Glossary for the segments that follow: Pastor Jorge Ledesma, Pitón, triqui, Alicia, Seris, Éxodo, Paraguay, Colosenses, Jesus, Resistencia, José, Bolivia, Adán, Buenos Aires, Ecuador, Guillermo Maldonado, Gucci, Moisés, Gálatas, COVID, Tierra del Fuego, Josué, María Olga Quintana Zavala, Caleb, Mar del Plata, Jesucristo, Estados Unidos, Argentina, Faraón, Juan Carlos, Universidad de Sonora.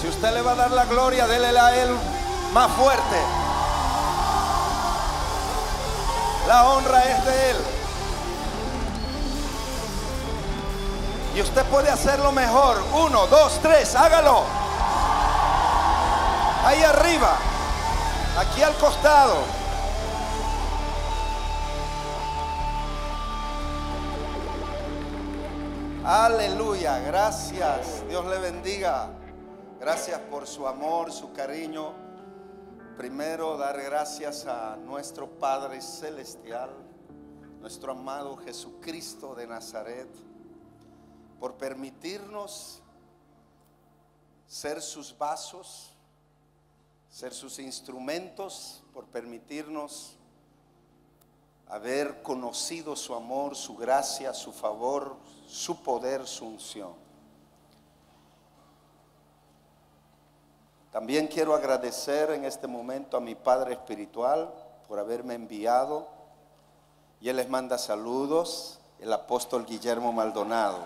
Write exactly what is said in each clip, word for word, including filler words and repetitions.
Si usted le va a dar la gloria, délele a Él más fuerte. La honra es de Él. Y usted puede hacerlo mejor. Uno, dos, tres, hágalo. Ahí arriba, aquí al costado. Aleluya, gracias. Dios le bendiga. Gracias por su amor, su cariño. Primero, dar gracias a nuestro Padre Celestial, nuestro amado Jesucristo de Nazaret, por permitirnos ser sus vasos, ser sus instrumentos, por permitirnos haber conocido su amor, su gracia, su favor, su poder, su unción. También quiero agradecer en este momento a mi Padre Espiritual por haberme enviado, y Él les manda saludos, el apóstol Guillermo Maldonado.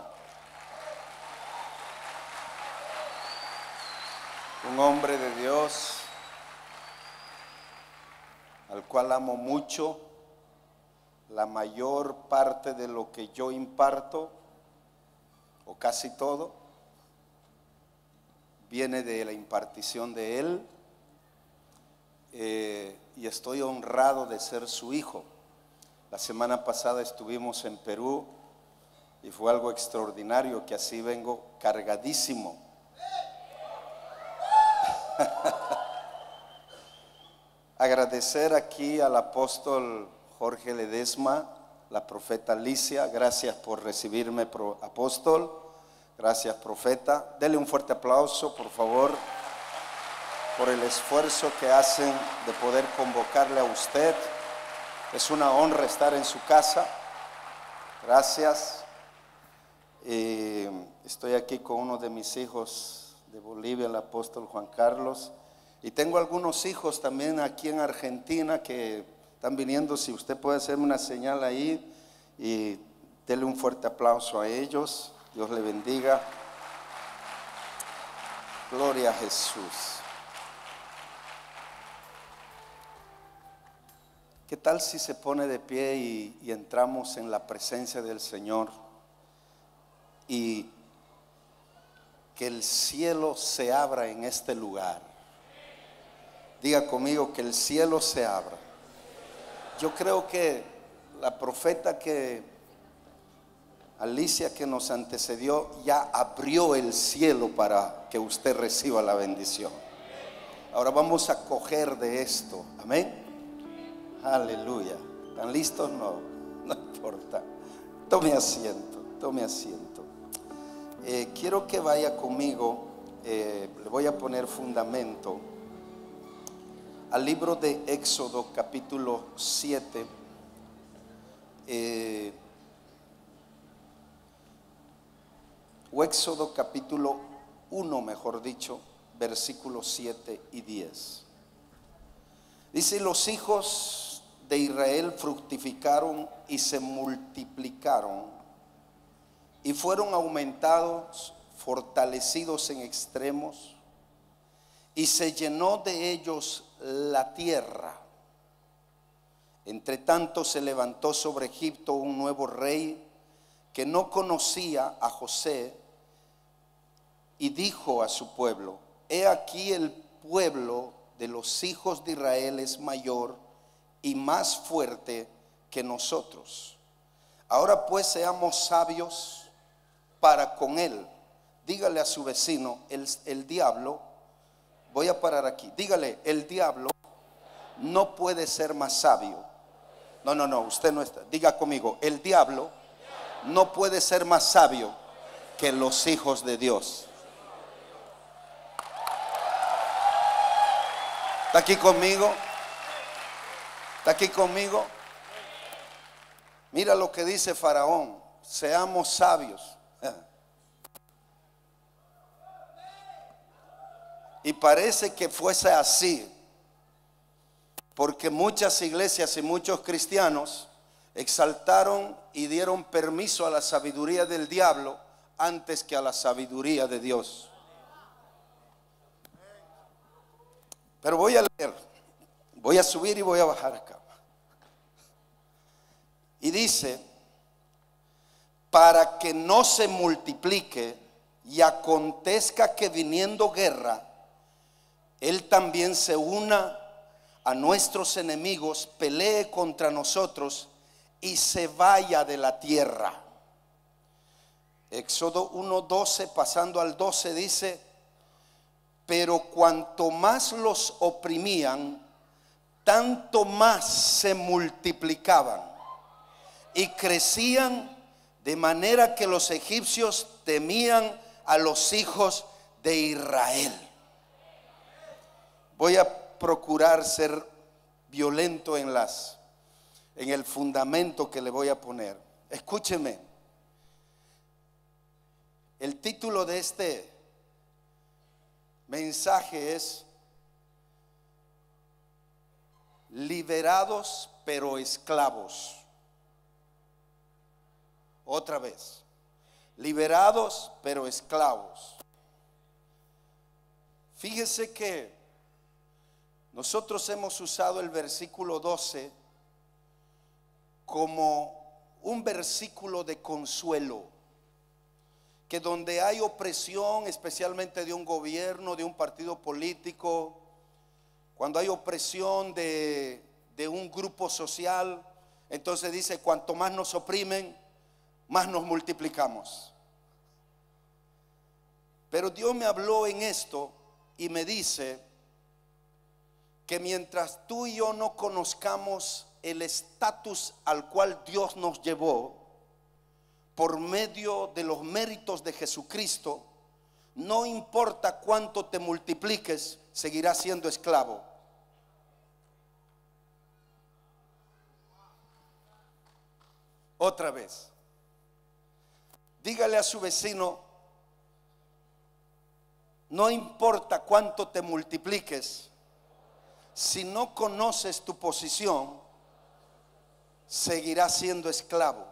Un hombre de Dios al cual amo mucho. La mayor parte de lo que yo imparto, o casi todo, viene de la impartición de Él, eh, y estoy honrado de ser su hijo. La semana pasada estuvimos en Perú y fue algo extraordinario, que así vengo cargadísimo. Agradecer aquí al apóstol Jorge Ledesma, la profeta Alicia. Gracias por recibirme, apóstol. Gracias, profeta. Dele un fuerte aplauso, por favor, por el esfuerzo que hacen de poder convocarle a usted. Es una honra estar en su casa. Gracias. Eh, estoy aquí con uno de mis hijos de Bolivia, el apóstol Juan Carlos. Y tengo algunos hijos también aquí en Argentina que están viniendo. Si usted puede hacerme una señal ahí y dele un fuerte aplauso a ellos. Dios le bendiga. Gloria a Jesús. ¿Qué tal si se pone de pie y, y entramos en la presencia del Señor? Y que el cielo se abra en este lugar. Diga conmigo, que el cielo se abra. Yo creo que la profeta que... Alicia, que nos antecedió, ya abrió el cielo para que usted reciba la bendición. Ahora vamos a coger de esto. Amén. Aleluya. ¿Están listos? No, no importa. Tome asiento, tome asiento. Eh, quiero que vaya conmigo. Eh, le voy a poner fundamento al libro de Éxodo, capítulo siete. Eh... O Éxodo capítulo uno, mejor dicho, versículos siete y diez. Dice: los hijos de Israel fructificaron y se multiplicaron, y fueron aumentados, fortalecidos en extremos, y se llenó de ellos la tierra. Entre tanto se levantó sobre Egipto un nuevo rey que no conocía a José, y dijo a su pueblo: he aquí el pueblo de los hijos de Israel es mayor y más fuerte que nosotros. Ahora pues seamos sabios para con él. Dígale a su vecino, el, el diablo, voy a parar aquí, dígale, el diablo no puede ser más sabio. No, no, no, usted no está, diga conmigo, el diablo no puede ser más sabio que los hijos de Dios. ¿Está aquí conmigo? ¿Está aquí conmigo? Mira lo que dice Faraón: seamos sabios. Y parece que fuese así, porque muchas iglesias y muchos cristianos exaltaron y dieron permiso a la sabiduría del diablo antes que a la sabiduría de Dios. Pero voy a leer, voy a subir y voy a bajar acá. Y dice, para que no se multiplique y acontezca que viniendo guerra, él también se una a nuestros enemigos, pelee contra nosotros y se vaya de la tierra. Éxodo uno doce pasando al doce dice, pero cuanto más los oprimían, tanto más se multiplicaban y crecían, de manera que los egipcios temían a los hijos de Israel. Voy a procurar ser violento en las en el fundamento que le voy a poner. Escúcheme. El título de este mensaje es liberados pero esclavos. Otra vez, liberados pero esclavos. Fíjese que nosotros hemos usado el versículo doce como un versículo de consuelo, que donde hay opresión, especialmente de un gobierno, de un partido político, cuando hay opresión de, de un grupo social, entonces dice, cuanto más nos oprimen, más nos multiplicamos. Pero Dios me habló en esto y me dice que mientras tú y yo no conozcamos el estatus al cual Dios nos llevó por medio de los méritos de Jesucristo, no importa cuánto te multipliques, seguirás siendo esclavo. Otra vez, dígale a su vecino, no importa cuánto te multipliques, si no conoces tu posición, seguirás siendo esclavo.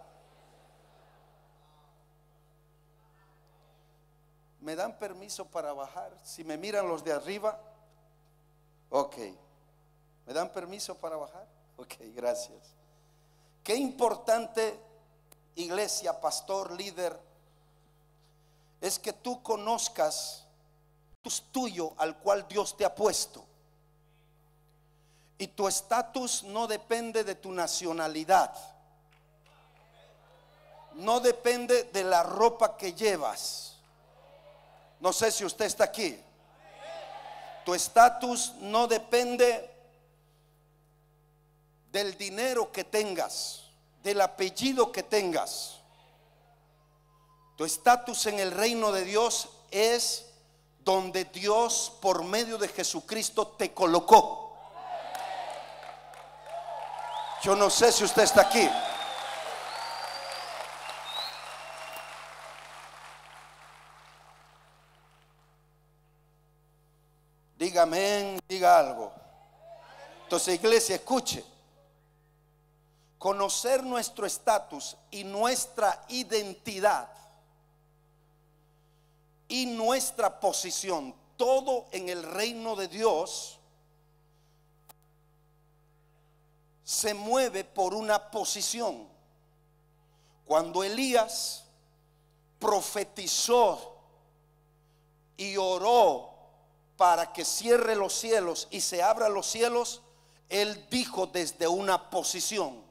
¿Me dan permiso para bajar? Si me miran los de arriba, ok. ¿Me dan permiso para bajar? Ok, gracias. Qué importante, iglesia, pastor, líder, es que tú conozcas tu tuyo al cual Dios te ha puesto. Y tu estatus no depende de tu nacionalidad, no depende de la ropa que llevas. No sé si usted está aquí. Tu estatus no depende del dinero que tengas, del apellido que tengas. Tu estatus en el reino de Dios es donde Dios por medio de Jesucristo te colocó. Yo no sé si usted está aquí. Dígame, diga algo. Entonces, iglesia, escuche. Conocer nuestro estatus y nuestra identidad y nuestra posición, todo en el reino de Dios, se mueve por una posición. Cuando Elías profetizó y oró para que cierre los cielos y se abran los cielos, él dijo desde una posición.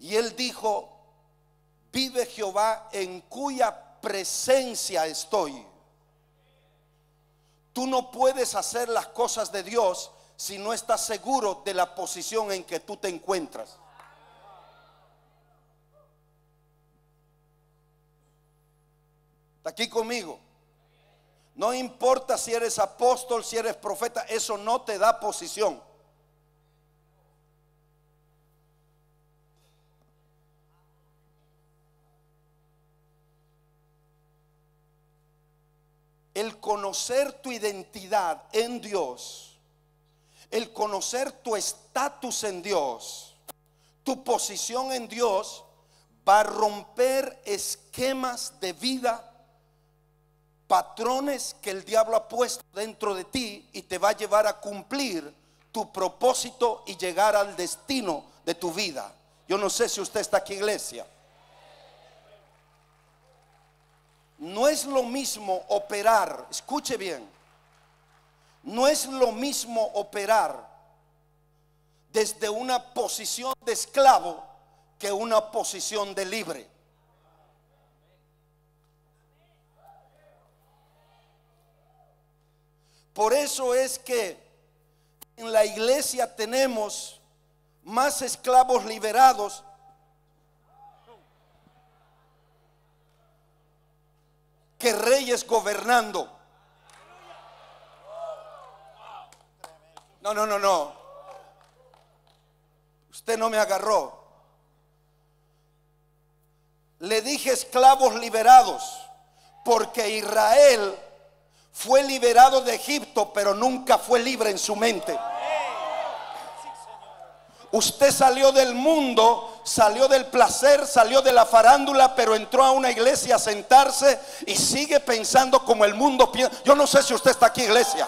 Y él dijo, vive Jehová en cuya presencia estoy. Tú no puedes hacer las cosas de Dios si no estás seguro de la posición en que tú te encuentras. ¿Está aquí conmigo? No importa si eres apóstol, si eres profeta, eso no te da posición. El conocer tu identidad en Dios, el conocer tu estatus en Dios, tu posición en Dios, va a romper esquemas de vida patrones que el diablo ha puesto dentro de ti y te va a llevar a cumplir tu propósito y llegar al destino de tu vida. Yo no sé si usted está aquí, iglesia. No es lo mismo operar, escuche bien, no es lo mismo operar desde una posición de esclavo que una posición de libre. Por eso es que en la iglesia tenemos más esclavos liberados que reyes gobernando. No, no, no, no. Usted no me agarró. Le dije esclavos liberados porque Israel fue liberado de Egipto, pero nunca fue libre en su mente. Usted salió del mundo, salió del placer, salió de la farándula, pero entró a una iglesia a sentarse y sigue pensando como el mundo piensa. Yo no sé si usted está aquí, iglesia.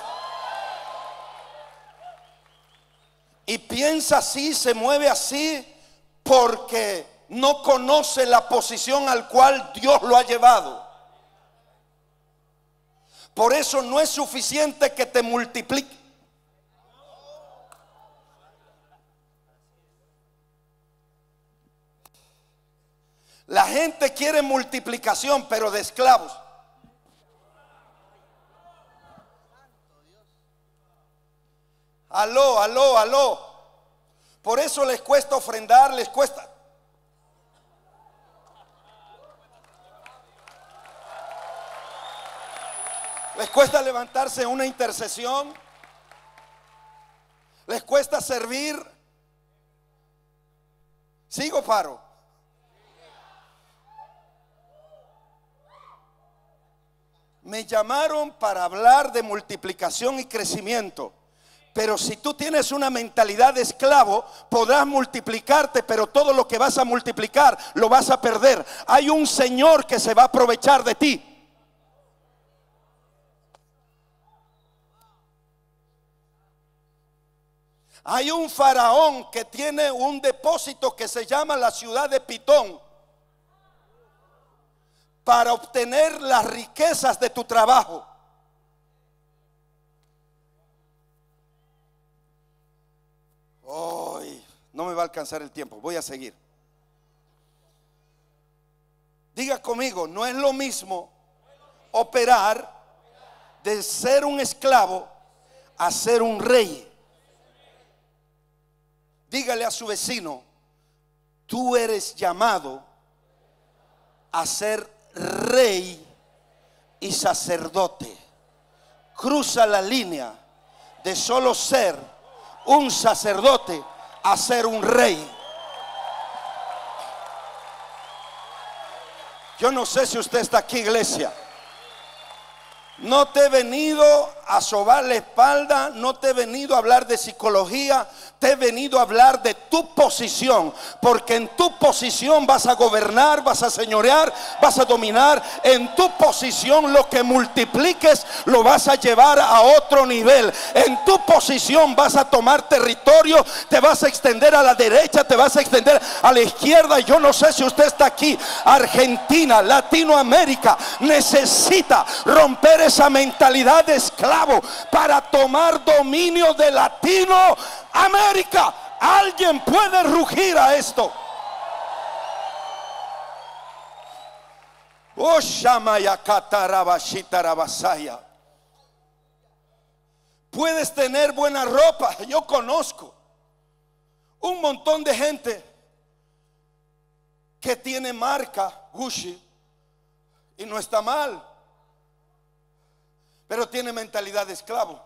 Y piensa así, se mueve así, porque no conoce la posición al cual Dios lo ha llevado. Por eso no es suficiente que te multiplique. La gente quiere multiplicación, pero de esclavos. Aló, aló, aló. Por eso les cuesta ofrendar, les cuesta. Les cuesta levantarse en una intercesión. Les cuesta servir. ¿Sigo, paro? Me llamaron para hablar de multiplicación y crecimiento. Pero si tú tienes una mentalidad de esclavo, podrás multiplicarte, pero todo lo que vas a multiplicar lo vas a perder. Hay un Señor que se va a aprovechar de ti. Hay un faraón que tiene un depósito que se llama la ciudad de Pitón, para obtener las riquezas de tu trabajo. Ay, no me va a alcanzar el tiempo, voy a seguir. Diga conmigo, no es lo mismo operar de ser un esclavo a ser un rey. Dígale a su vecino, tú eres llamado a ser rey y sacerdote. Cruza la línea de solo ser un sacerdote a ser un rey. Yo no sé si usted está aquí, iglesia. No te he venido a sobar la espalda, no te he venido a hablar de psicología, te he venido a hablar de tu posición, porque en tu posición vas a gobernar, vas a señorear, vas a dominar. En tu posición lo que multipliques lo vas a llevar a otro nivel. En tu posición vas a tomar territorio, te vas a extender a la derecha, te vas a extender a la izquierda. Yo no sé si usted está aquí. Argentina, Latinoamérica necesita romper esa mentalidad de esclavo para tomar dominio de Latinoamérica. Alguien puede rugir a esto. Puedes tener buena ropa. Yo conozco un montón de gente que tiene marca Gucci y no está mal, pero tiene mentalidad de esclavo.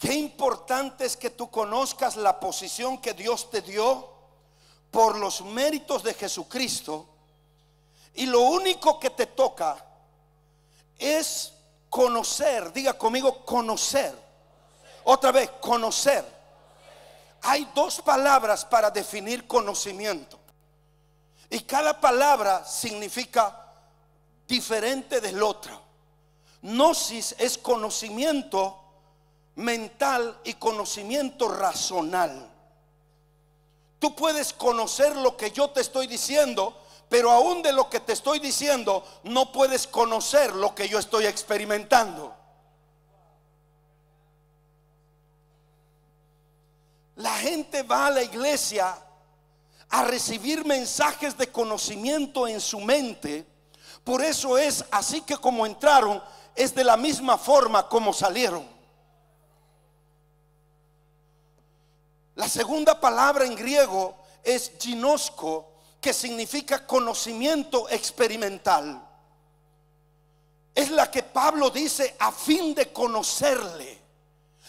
Qué importante es que tú conozcas la posición que Dios te dio por los méritos de Jesucristo. Y lo único que te toca es conocer. Diga conmigo, conocer. Otra vez, conocer. Hay dos palabras para definir conocimiento, y cada palabra significa diferente del otro. Gnosis es conocimiento mental y conocimiento racional. Tú puedes conocer lo que yo te estoy diciendo, pero aún de lo que te estoy diciendo no puedes conocer lo que yo estoy experimentando. La gente va a la iglesia a recibir mensajes de conocimiento en su mente. Por eso es así que como entraron, es de la misma forma como salieron. La segunda palabra en griego es ginosko, que significa conocimiento experimental. Es la que Pablo dice: a fin de conocerle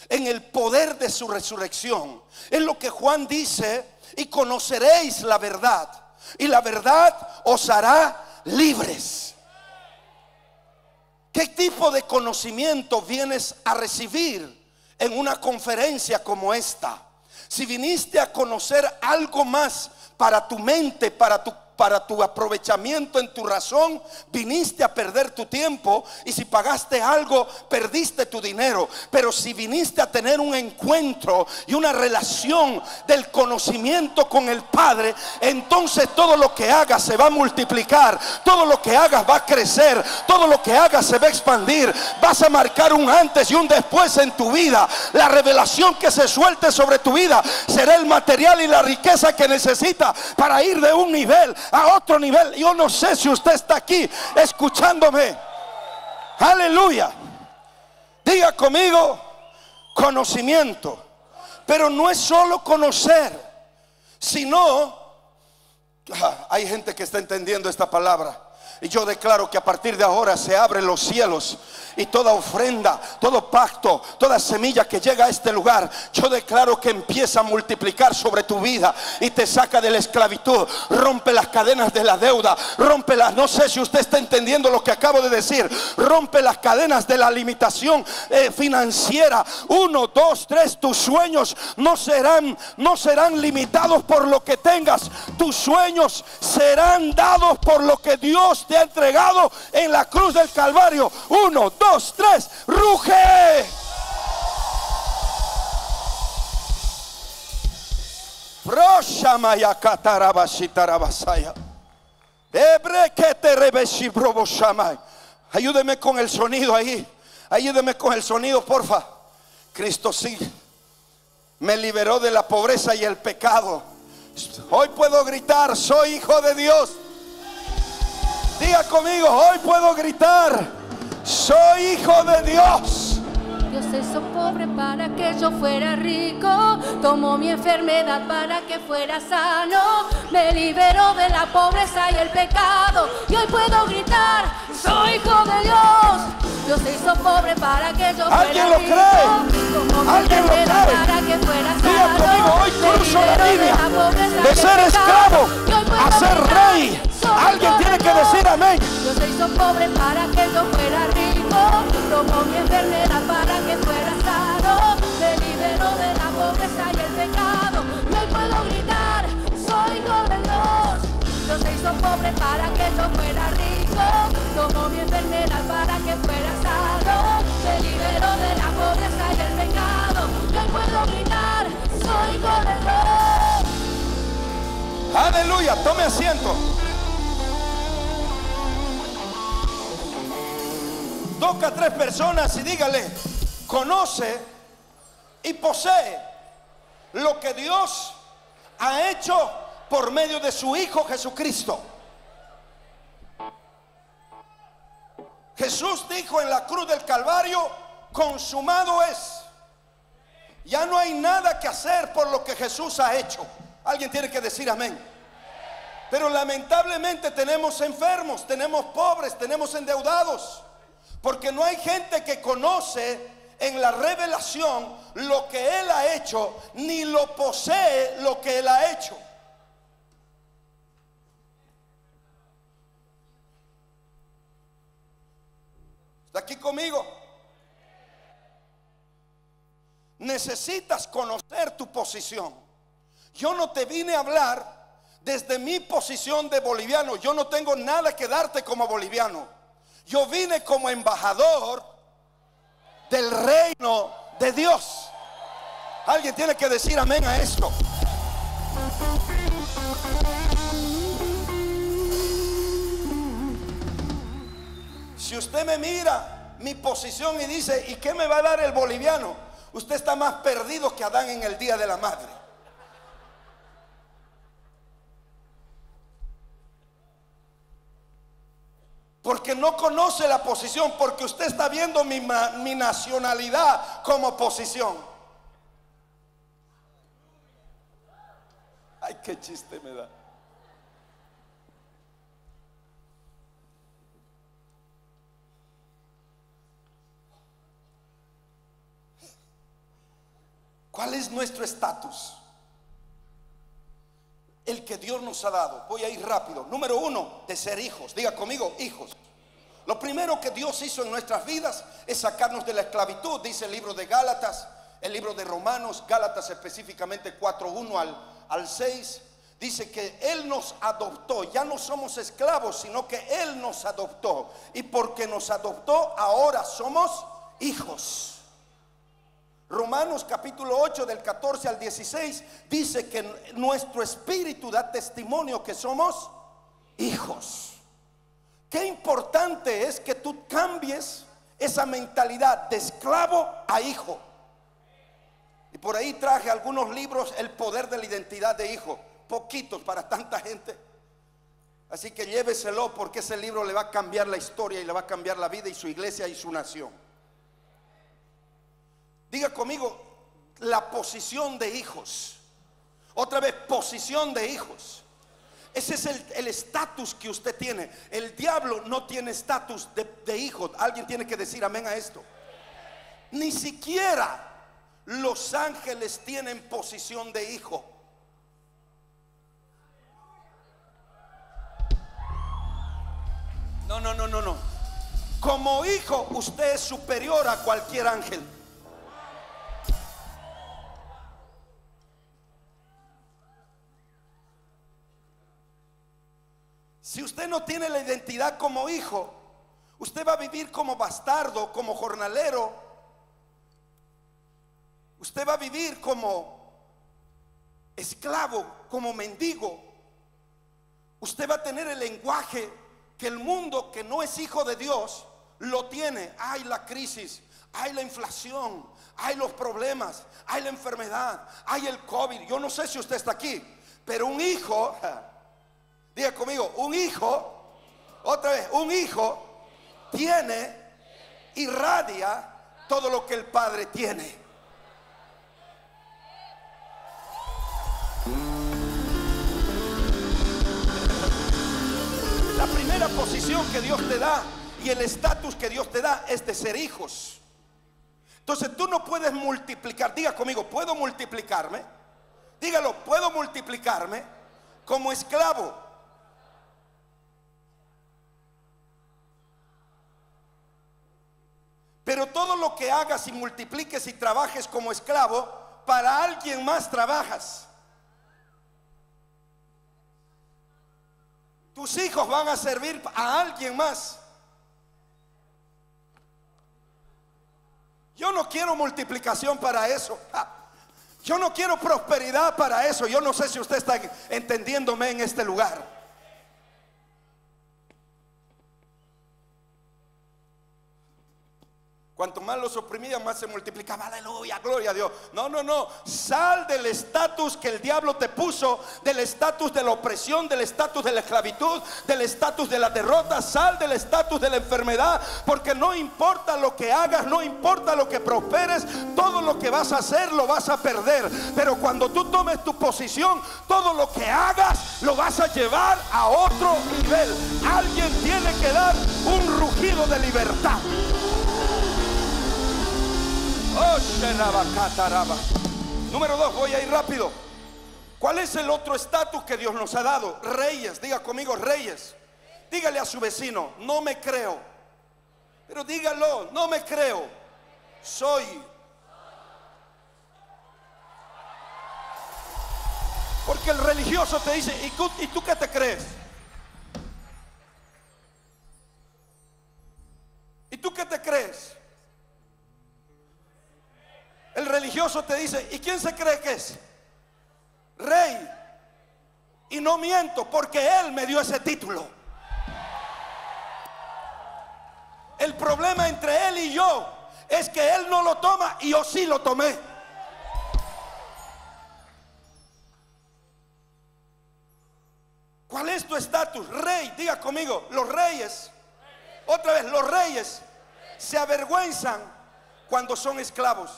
en el poder de su resurrección. Es lo que Juan dice: y conoceréis la verdad, y la verdad os hará libres. ¿Qué tipo de conocimiento vienes a recibir en una conferencia como esta? Si viniste a conocer algo más para tu mente, para tu, para tu aprovechamiento en tu razón, viniste a perder tu tiempo. Y si pagaste algo, perdiste tu dinero. Pero si viniste a tener un encuentro y una relación del conocimiento con el Padre, entonces todo lo que hagas se va a multiplicar, todo lo que hagas va a crecer, todo lo que hagas se va a expandir. Vas a marcar un antes y un después en tu vida. La revelación que se suelte sobre tu vida será el material y la riqueza que necesitas para ir de un nivel a otro nivel. Yo no sé si usted está aquí escuchándome. Aleluya. Diga conmigo, conocimiento. Pero no es solo conocer, sino ah, hay gente que está entendiendo esta palabra. Y yo declaro que a partir de ahora se abren los cielos, y toda ofrenda, todo pacto, toda semilla que llega a este lugar, yo declaro que empieza a multiplicar sobre tu vida y te saca de la esclavitud. Rompe las cadenas de la deuda, rompe las, no sé si usted está entendiendo lo que acabo de decir, rompe las cadenas de la limitación eh, financiera. Uno, dos, tres, tus sueños no serán, no serán limitados por lo que tengas. Tus sueños serán dados por lo que Dios te ha entregado en la cruz del Calvario. Uno, dos, tres, ruge. Ayúdeme con el sonido ahí. Ayúdeme con el sonido, porfa. Cristo sí me liberó de la pobreza y el pecado. Hoy puedo gritar: soy hijo de Dios. Diga conmigo: hoy puedo gritar, soy hijo de Dios. Dios se hizo pobre para que yo fuera rico, tomó mi enfermedad para que fuera sano, me liberó de la pobreza y el pecado, y hoy puedo gritar, soy hijo de Dios. Dios se hizo pobre para que yo fuera rico, tomó mi enfermedad para que fuera sano, me liberó de la pobreza y el pecado, y hoy puedo gritar, soy hijo de Dios. Alguien tiene que decir amén. Dios se hizo pobre para que yo fuera rico, tomó mi enfermedad para que fuera sano, me liberó de la pobreza y el pecado, y hoy puedo gritar, soy hijo de Dios. Dios se hizo pobre para que yo fuera rico, tomó mi enfermedad para que fuera sano, me liberó de la pobreza y el pecado, y hoy puedo gritar, soy hijo de Dios. Aleluya, tome asiento. Toca a tres personas y dígale: conoce y posee lo que Dios ha hecho por medio de su Hijo Jesucristo. Jesús dijo en la cruz del Calvario: consumado es. Ya no hay nada que hacer por lo que Jesús ha hecho. Alguien tiene que decir amén. Pero lamentablemente tenemos enfermos, tenemos pobres, tenemos endeudados, porque no hay gente que conoce en la revelación lo que Él ha hecho, ni lo posee lo que Él ha hecho. ¿Está aquí conmigo? Necesitas conocer tu posición. Yo no te vine a hablar desde mi posición de boliviano. Yo no tengo nada que darte como boliviano. Yo vine como embajador del reino de Dios. Alguien tiene que decir amén a esto. Si usted me mira mi posición y dice, ¿y qué me va a dar el boliviano? Usted está más perdido que Adán en el día de la madre. Porque no conoce la posición, porque usted está viendo mi, mi nacionalidad como posición. Ay, qué chiste me da. ¿Cuál es nuestro estatus? El que Dios nos ha dado. Voy a ir rápido. Número uno, de ser hijos. Diga conmigo, hijos. Lo primero que Dios hizo en nuestras vidas es sacarnos de la esclavitud. Dice el libro de Gálatas, el libro de Romanos, Gálatas específicamente cuatro uno al seis. Dice que Él nos adoptó. Ya no somos esclavos, sino que Él nos adoptó. Y porque nos adoptó, ahora somos hijos. Romanos capítulo ocho del catorce al dieciséis dice que nuestro espíritu da testimonio que somos hijos. Qué importante es que tú cambies esa mentalidad de esclavo a hijo. Y por ahí traje algunos libros, El poder de la identidad de hijo, poquitos para tanta gente. Así que lléveselo, porque ese libro le va a cambiar la historia y le va a cambiar la vida y su iglesia y su nación. Diga conmigo, la posición de hijos. Otra vez, posición de hijos. Ese es el estatus que usted tiene. El diablo no tiene estatus de, de hijo. Alguien tiene que decir amén a esto. Ni siquiera los ángeles tienen posición de hijo. No, no, no, no, no. Como hijo, usted es superior a cualquier ángel. Si usted no tiene la identidad como hijo, usted va a vivir como bastardo, como jornalero. Usted va a vivir como esclavo, como mendigo. Usted va a tener el lenguaje que el mundo que no es hijo de Dios lo tiene. Hay la crisis, hay la inflación, hay los problemas, hay la enfermedad, hay el COVID. Yo no sé si usted está aquí, pero un hijo... Diga conmigo, un hijo, otra vez, un hijo tiene, irradia todo lo que el padre tiene. La primera posición que Dios te da y el estatus que Dios te da es de ser hijos. Entonces tú no puedes multiplicar. Diga conmigo, ¿puedo multiplicarme? Dígalo, ¿puedo multiplicarme como esclavo? Pero todo lo que hagas y multipliques y trabajes como esclavo, para alguien más trabajas. Tus hijos van a servir a alguien más. Yo no quiero multiplicación para eso. Yo no quiero prosperidad para eso. Yo no sé si usted está entendiéndome en este lugar. Cuanto más los oprimían, más se multiplicaba. Aleluya, gloria a Dios. No, no, no. Sal del estatus que el diablo te puso, del estatus de la opresión, del estatus de la esclavitud, del estatus de la derrota. Sal del estatus de la enfermedad, porque no importa lo que hagas, no importa lo que prosperes, todo lo que vas a hacer lo vas a perder. Pero cuando tú tomes tu posición, todo lo que hagas lo vas a llevar a otro nivel. Alguien tiene que dar un rugido de libertad. Número dos, voy a ir rápido. ¿Cuál es el otro estatus que Dios nos ha dado? Reyes. Diga conmigo, reyes. Dígale a su vecino, no me creo, Pero dígalo, no me creo, soy. Porque el religioso te dice, ¿y tú, ¿y tú qué te crees? ¿Y tú qué te crees? El religioso te dice, ¿y quién se cree que es? Rey. Y no miento, porque él me dio ese título. El problema entre él y yo es que él no lo toma y yo sí lo tomé. ¿Cuál es tu estatus? Rey, diga conmigo, los reyes. Otra vez, los reyes se avergüenzan cuando son esclavos.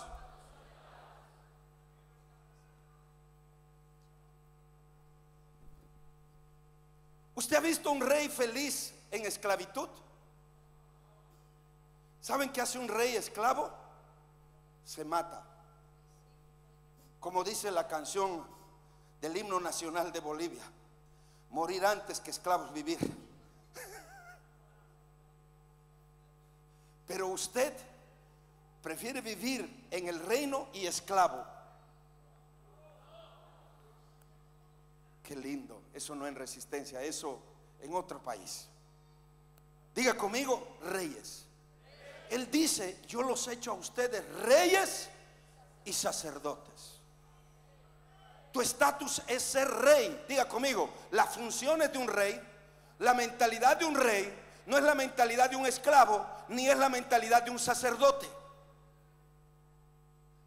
¿Usted ha visto un rey feliz en esclavitud? ¿Saben qué hace un rey esclavo? Se mata. Como dice la canción del himno nacional de Bolivia, morir antes que esclavos vivir. Pero usted prefiere vivir en el reino y esclavo. Qué lindo, eso no en Resistencia, eso en otro país. Diga conmigo, reyes. Él dice, yo los he hecho a ustedes reyes y sacerdotes. Tu estatus es ser rey. Diga conmigo, las funciones de un rey, la mentalidad de un rey, no es la mentalidad de un esclavo, ni es la mentalidad de un sacerdote.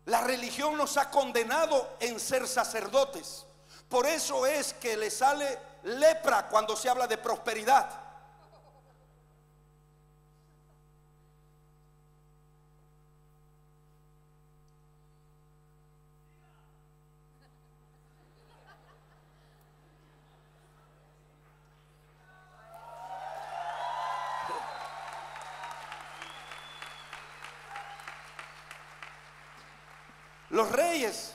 La religión nos ha condenado en ser sacerdotes. Por eso es que le sale lepra cuando se habla de prosperidad. Los reyes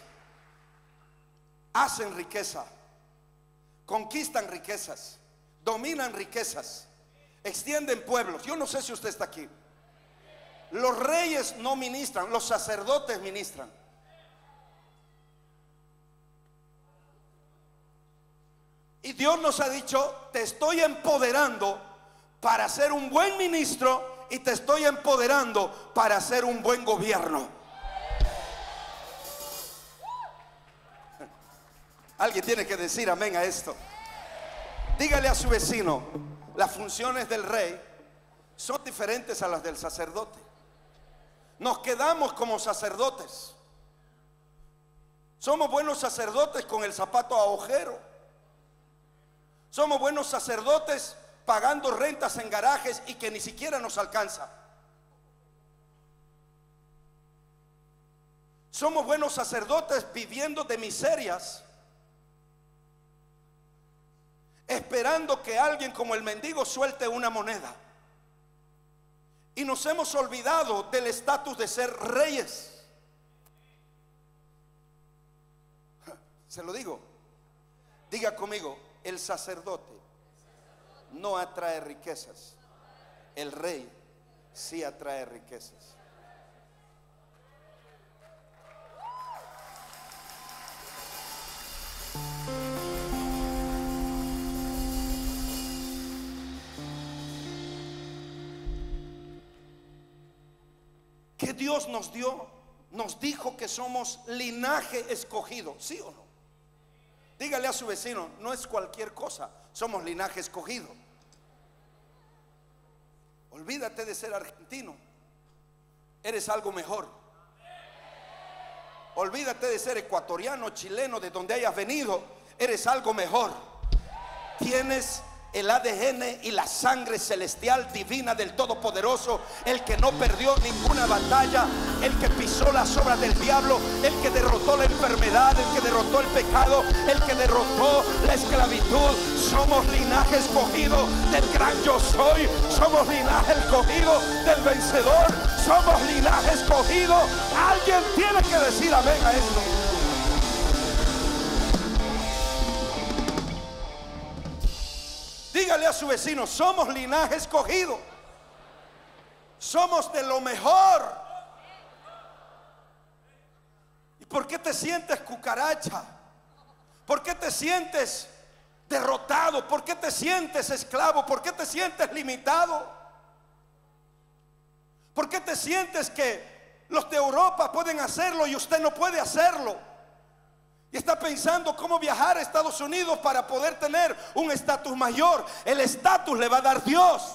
hacen riqueza, conquistan riquezas, dominan riquezas, extienden pueblos. Yo no sé si usted está aquí. Los reyes no ministran, los sacerdotes ministran. Y Dios nos ha dicho, te estoy empoderando para ser un buen ministro y te estoy empoderando para ser un buen gobierno. Alguien tiene que decir amén a esto. Dígale a su vecino, las funciones del rey son diferentes a las del sacerdote. Nos quedamos como sacerdotes. Somos buenos sacerdotes con el zapato agujero. Somos buenos sacerdotes pagando rentas en garajes y que ni siquiera nos alcanza. Somos buenos sacerdotes viviendo de miserias, esperando que alguien como el mendigo suelte una moneda. Y nos hemos olvidado del estatus de ser reyes. Se lo digo. Diga conmigo, el sacerdote no atrae riquezas. El rey sí atrae riquezas. Que Dios nos dio, nos dijo que somos linaje escogido, ¿sí o no? Dígale a su vecino, no es cualquier cosa, somos linaje escogido. Olvídate de ser argentino, eres algo mejor. Olvídate de ser ecuatoriano, chileno, de donde hayas venido, eres algo mejor. Tienes el A D N y la sangre celestial divina del Todopoderoso, el que no perdió ninguna batalla, el que pisó las obras del diablo, el que derrotó la enfermedad, el que derrotó el pecado, el que derrotó la esclavitud. Somos linaje escogido del gran yo soy, somos linaje escogido del vencedor, somos linaje escogido. Alguien tiene que decir amén a esto. Dígale a su vecino, somos linaje escogido. Somos de lo mejor. ¿Y por qué te sientes cucaracha? ¿Por qué te sientes derrotado? ¿Por qué te sientes esclavo? ¿Por qué te sientes limitado? ¿Por qué te sientes que los de Europa pueden hacerlo y usted no puede hacerlo? Y está pensando cómo viajar a Estados Unidos para poder tener un estatus mayor. El estatus le va a dar Dios.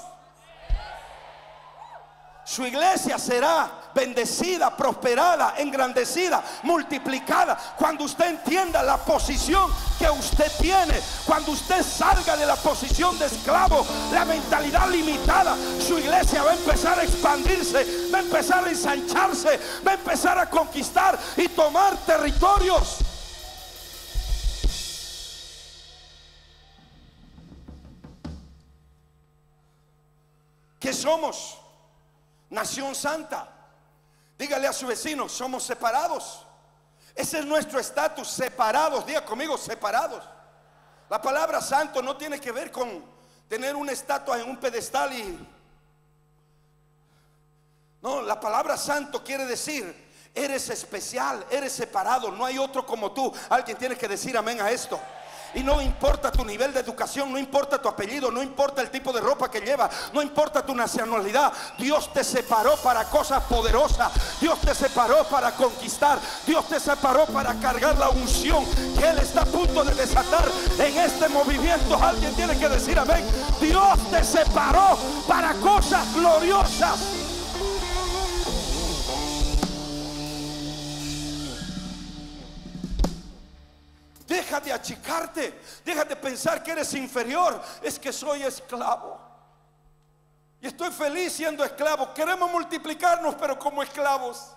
Su iglesia será bendecida, prosperada, engrandecida, multiplicada. Cuando usted entienda la posición que usted tiene, cuando usted salga de la posición de esclavo, la mentalidad limitada, su iglesia va a empezar a expandirse, va a empezar a ensancharse, va a empezar a conquistar y tomar territorios. ¿Qué somos? Nación santa. Dígale a su vecino: somos separados. Ese es nuestro estatus, separados. Diga conmigo: separados. La palabra santo no tiene que ver con tener una estatua en un pedestal y... No, la palabra santo quiere decir: eres especial, eres separado, no hay otro como tú. Alguien tiene que decir amén a esto. Y no importa tu nivel de educación, no importa tu apellido, no importa el tipo de ropa que llevas, no importa tu nacionalidad. Dios te separó para cosas poderosas. Dios te separó para conquistar. Dios te separó para cargar la unción que Él está a punto de desatar en este movimiento. Alguien tiene que decir amén. Dios te separó para cosas gloriosas. Deja de achicarte, deja de pensar que eres inferior. Es que soy esclavo y estoy feliz siendo esclavo. Queremos multiplicarnos, pero como esclavos.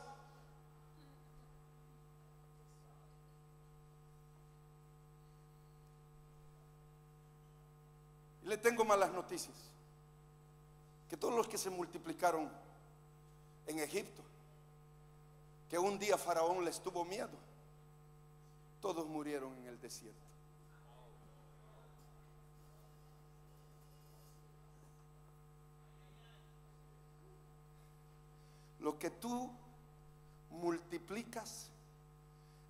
Le tengo malas noticias: que todos los que se multiplicaron en Egipto, que un día Faraón les tuvo miedo, todos murieron en el desierto. Lo que tú multiplicas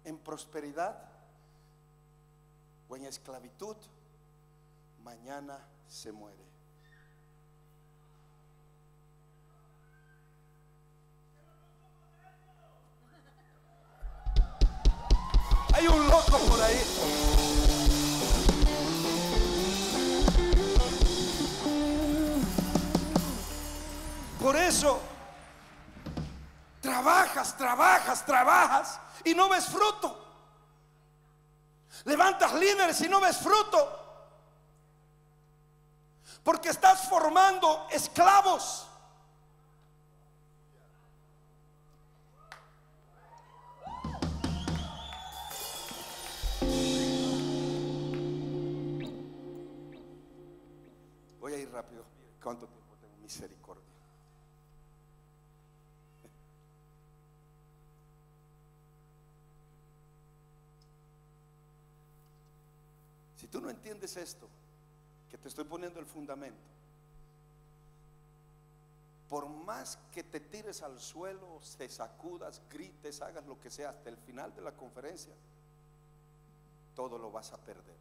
en prosperidad o en esclavitud, mañana se muere. Hay un loco por ahí. Por eso trabajas, trabajas, trabajas y no ves fruto. Levantas líderes y no ves fruto, porque estás formando esclavos. Voy a ir rápido. ¿Cuánto tiempo tengo? Misericordia. Si tú no entiendes esto, que te estoy poniendo el fundamento, por más que te tires al suelo, te sacudas, grites, hagas lo que sea, hasta el final de la conferencia, todo lo vas a perder.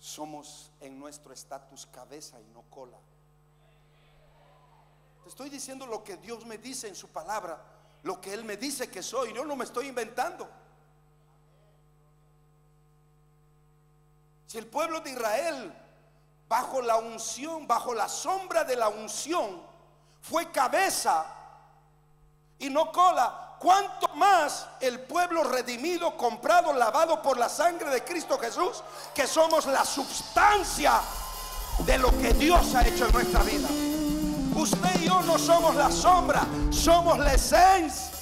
Somos en nuestro estatus cabeza y no cola. Te estoy diciendo lo que Dios me dice en su palabra, lo que Él me dice que soy. Yo no me estoy inventando. Si el pueblo de Israel, bajo la unción, bajo la sombra de la unción, fue cabeza y no cola, ¿cuánto más el pueblo redimido, comprado, lavado por la sangre de Cristo Jesús, que somos la sustancia de lo que Dios ha hecho en nuestra vida? Usted y yo no somos la sombra, somos la esencia.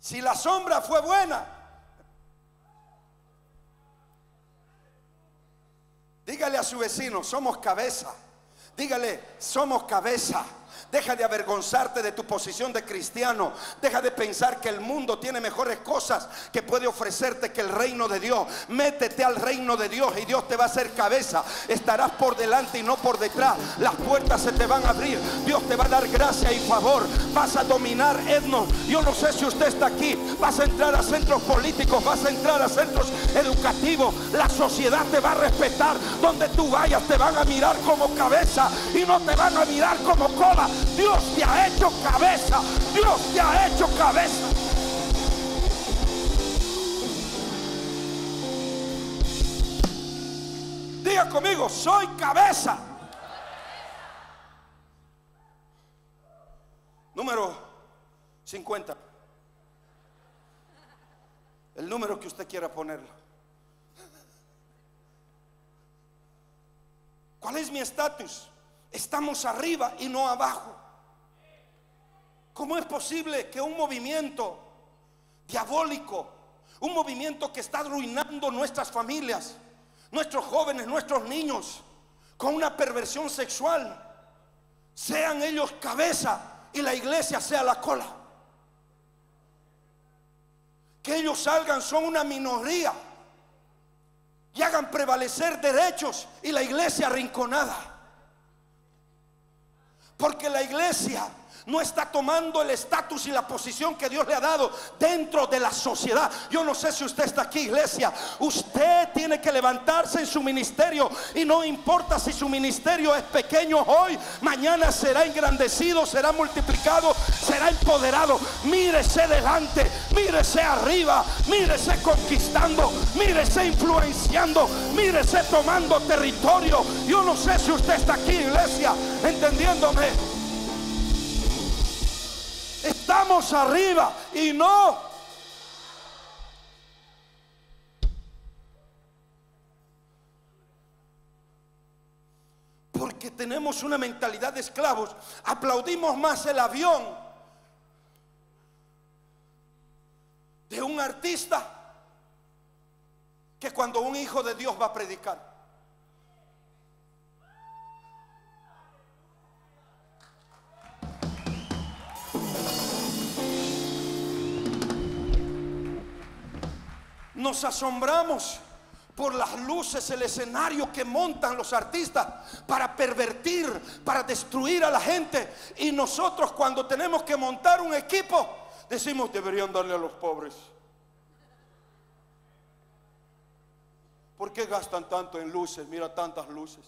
Si la sombra fue buena, Dígale a su vecino, somos cabeza. Dígale, somos cabeza. Deja de avergonzarte de tu posición de cristiano. Deja de pensar que el mundo tiene mejores cosas que puede ofrecerte que el reino de Dios. Métete al reino de Dios y Dios te va a hacer cabeza. Estarás por delante y no por detrás. Las puertas se te van a abrir. Dios te va a dar gracia y favor. Vas a dominar etnos. Yo no sé si usted está aquí. Vas a entrar a centros políticos. Vas a entrar a centros educativos. La sociedad te va a respetar. Donde tú vayas te van a mirar como cabeza y no te van a mirar como cola. Dios te ha hecho cabeza. Dios te ha hecho cabeza. Diga conmigo, soy cabeza. Número cincuenta. El número que usted quiera ponerlo. ¿Cuál es mi estatus? Estamos arriba y no abajo. ¿Cómo es posible que un movimiento diabólico, un movimiento que está arruinando nuestras familias, nuestros jóvenes, nuestros niños, con una perversión sexual, sean ellos cabeza y la iglesia sea la cola? Que ellos salgan, son una minoría, y hagan prevalecer derechos y la iglesia arrinconada. Porque la iglesia no está tomando el estatus y la posición que Dios le ha dado dentro de la sociedad. Yo no sé si usted está aquí, iglesia. Usted tiene que levantarse en su ministerio, y no importa si su ministerio es pequeño hoy, mañana será engrandecido, será multiplicado, será empoderado. Mírese delante, mírese arriba, mírese conquistando, mírese influenciando, mírese tomando territorio. Yo no sé si usted está aquí, iglesia, entendiéndome. Estamos arriba y no. Porque tenemos una mentalidad de esclavos. Aplaudimos más el avión de un artista que cuando un hijo de Dios va a predicar. Nos asombramos por las luces, el escenario que montan los artistas para pervertir, para destruir a la gente. Y nosotros, cuando tenemos que montar un equipo, decimos, deberían darle a los pobres. ¿Por qué gastan tanto en luces? Mira tantas luces.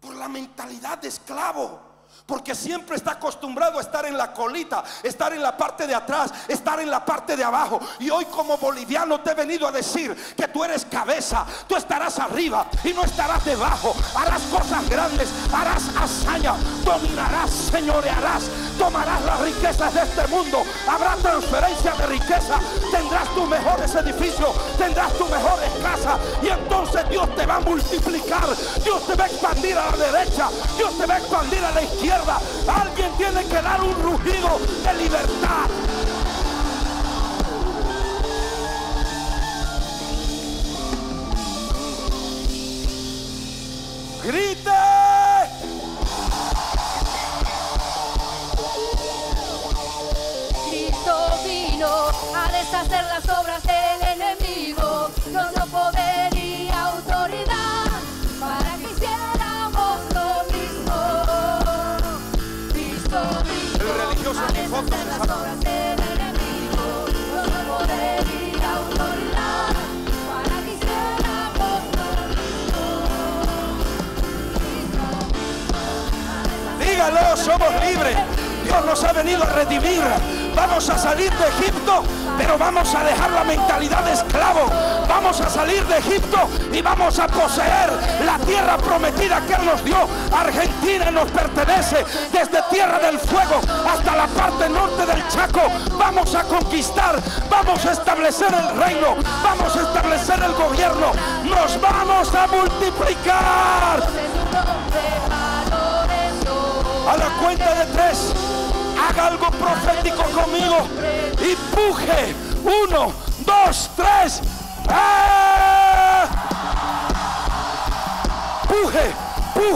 Por la mentalidad de esclavo. Porque siempre está acostumbrado a estar en la colita, estar en la parte de atrás, estar en la parte de abajo. Y hoy, como boliviano, te he venido a decir que tú eres cabeza. Tú estarás arriba y no estarás debajo. Harás cosas grandes, harás hazaña, dominarás, señorearás, tomarás las riquezas de este mundo. Habrá transferencia de riqueza. Tendrás tus mejores edificios, tendrás tus mejores casas. Y entonces Dios te va a multiplicar. Dios te va a expandir a la derecha, Dios te va a expandir a la izquierda. Alguien tiene que dar un rugido de libertad. Grite. Cristo vino a deshacer las obras del enemigo. Nos dio poder y autoridad para que hiciéramos lo mismo. A deshacer las obras del enemigo, todo poder y autoridad, para que hiciéramos lo mismo. Dígalo, somos libres. Dios nos ha venido a redimir. Vamos a salir de Egipto, pero vamos a dejar la mentalidad de esclavo. Vamos a salir de Egipto y vamos a poseer la tierra prometida que Él nos dio. Argentina nos pertenece, desde Tierra del Fuego hasta la parte norte del Chaco. Vamos a conquistar, vamos a establecer el reino, vamos a establecer el gobierno. Nos vamos a multiplicar. A la cuenta de tres, haga algo profético conmigo y puje. Uno, dos, tres. ¡Eh!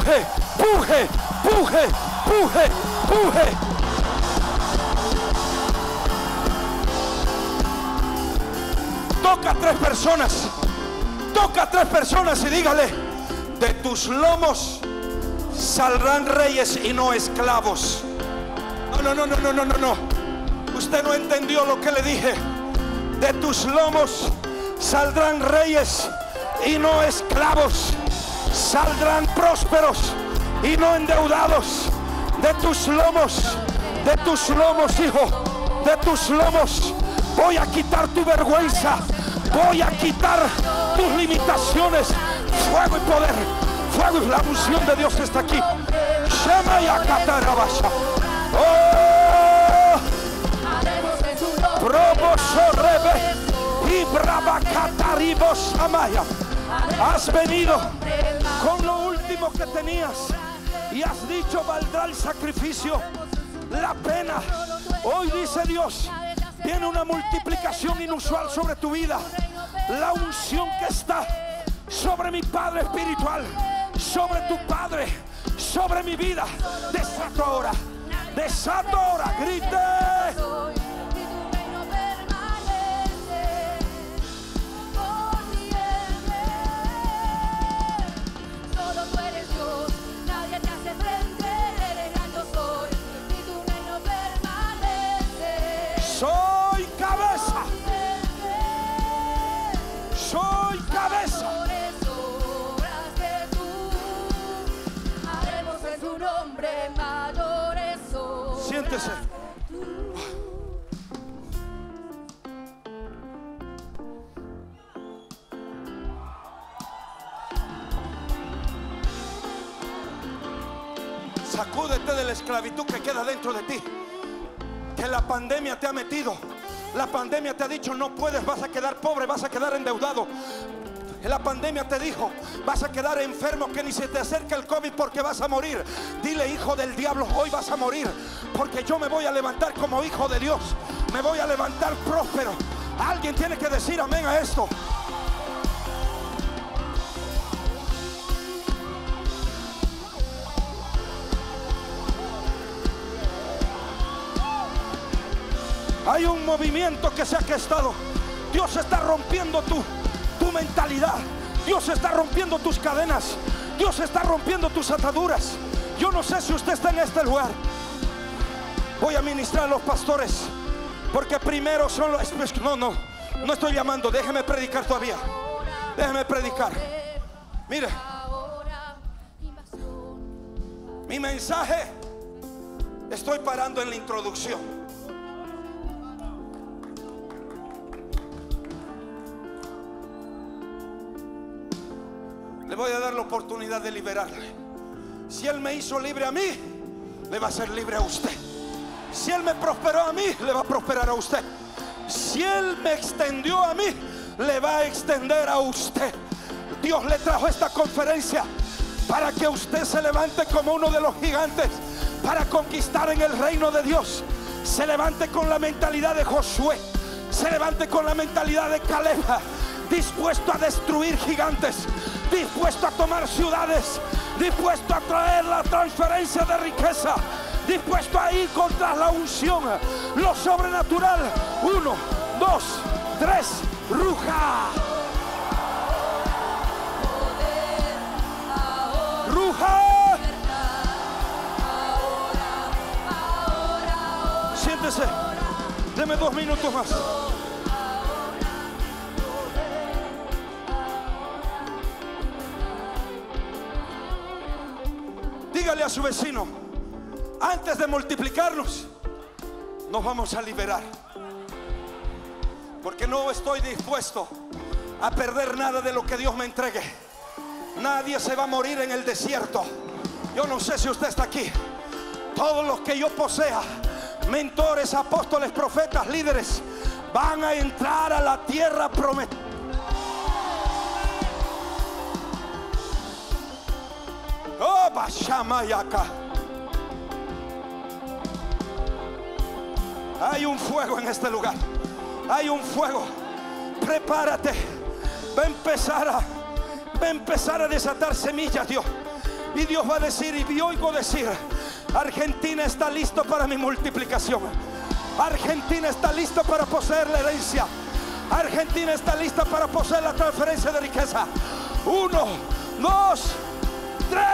puje, puje, puje, puje, puje. Toca a tres personas, toca a tres personas y dígale: de tus lomos saldrán reyes y no esclavos. No, no, no, no, no, no, no. Usted no entendió lo que le dije. De tus lomos saldrán reyes y no esclavos. Saldrán prósperos y no endeudados. De tus lomos, de tus lomos, hijo, de tus lomos. Voy a quitar tu vergüenza. Voy a quitar tus limitaciones. Fuego y poder. Fuego y la unción de Dios está aquí. Shema y Akatarabasha. Oh, Proboso Rebe y Brabacataribos Amaya. Has venido con lo último que tenías y has dicho: valdrá el sacrificio, la pena. Hoy dice Dios: viene una multiplicación inusual sobre tu vida. La unción que está sobre mi padre espiritual, sobre tu padre, sobre mi vida. Desato ahora, desato ahora, grite. Soy cabeza, soy cabeza. Siéntese. Sacúdete de la esclavitud que queda dentro de ti, que la pandemia te ha metido. La pandemia te ha dicho: no puedes, vas a quedar pobre, vas a quedar endeudado. La pandemia te dijo: vas a quedar enfermo, que ni se te acerca el COVID porque vas a morir. Dile: hijo del diablo, hoy vas a morir, porque yo me voy a levantar como hijo de Dios. Me voy a levantar próspero. Alguien tiene que decir amén a esto. Hay un movimiento que se ha gestado. Dios está rompiendo tu, tu mentalidad. Dios está rompiendo tus cadenas. Dios está rompiendo tus ataduras. Yo no sé si usted está en este lugar. Voy a ministrar a los pastores, porque primero son los... No, no, no estoy llamando. Déjeme predicar todavía. Déjeme predicar. Mire, mi mensaje estoy parando en la introducción. Le voy a dar la oportunidad de liberarle. Si Él me hizo libre a mí, le va a hacer libre a usted. Si Él me prosperó a mí, le va a prosperar a usted. Si Él me extendió a mí, le va a extender a usted. Dios le trajo esta conferencia para que usted se levante como uno de los gigantes, para conquistar en el reino de Dios. Se levante con la mentalidad de Josué. Se levante con la mentalidad de Caleb, dispuesto a destruir gigantes, dispuesto a tomar ciudades, dispuesto a traer la transferencia de riqueza, dispuesto a ir contra la unción, lo sobrenatural. Uno, dos, tres, ruja. Ruja. Siéntese, deme dos minutos más. Dígale a su vecino: antes de multiplicarnos, nos vamos a liberar, porque no estoy dispuesto a perder nada de lo que Dios me entregue. Nadie se va a morir en el desierto. Yo no sé si usted está aquí. Todos los que yo posea, mentores, apóstoles, profetas, líderes, van a entrar a la tierra prometida. Oh, Bashamayaka. Hay un fuego en este lugar. Hay un fuego. Prepárate. Va a empezar a, va a empezar a desatar semillas, Dios. Y Dios va a decir, y yo oigo decir, Argentina está listo para mi multiplicación. Argentina está listo para poseer la herencia. Argentina está lista para poseer la transferencia de riqueza. Uno, dos, tres.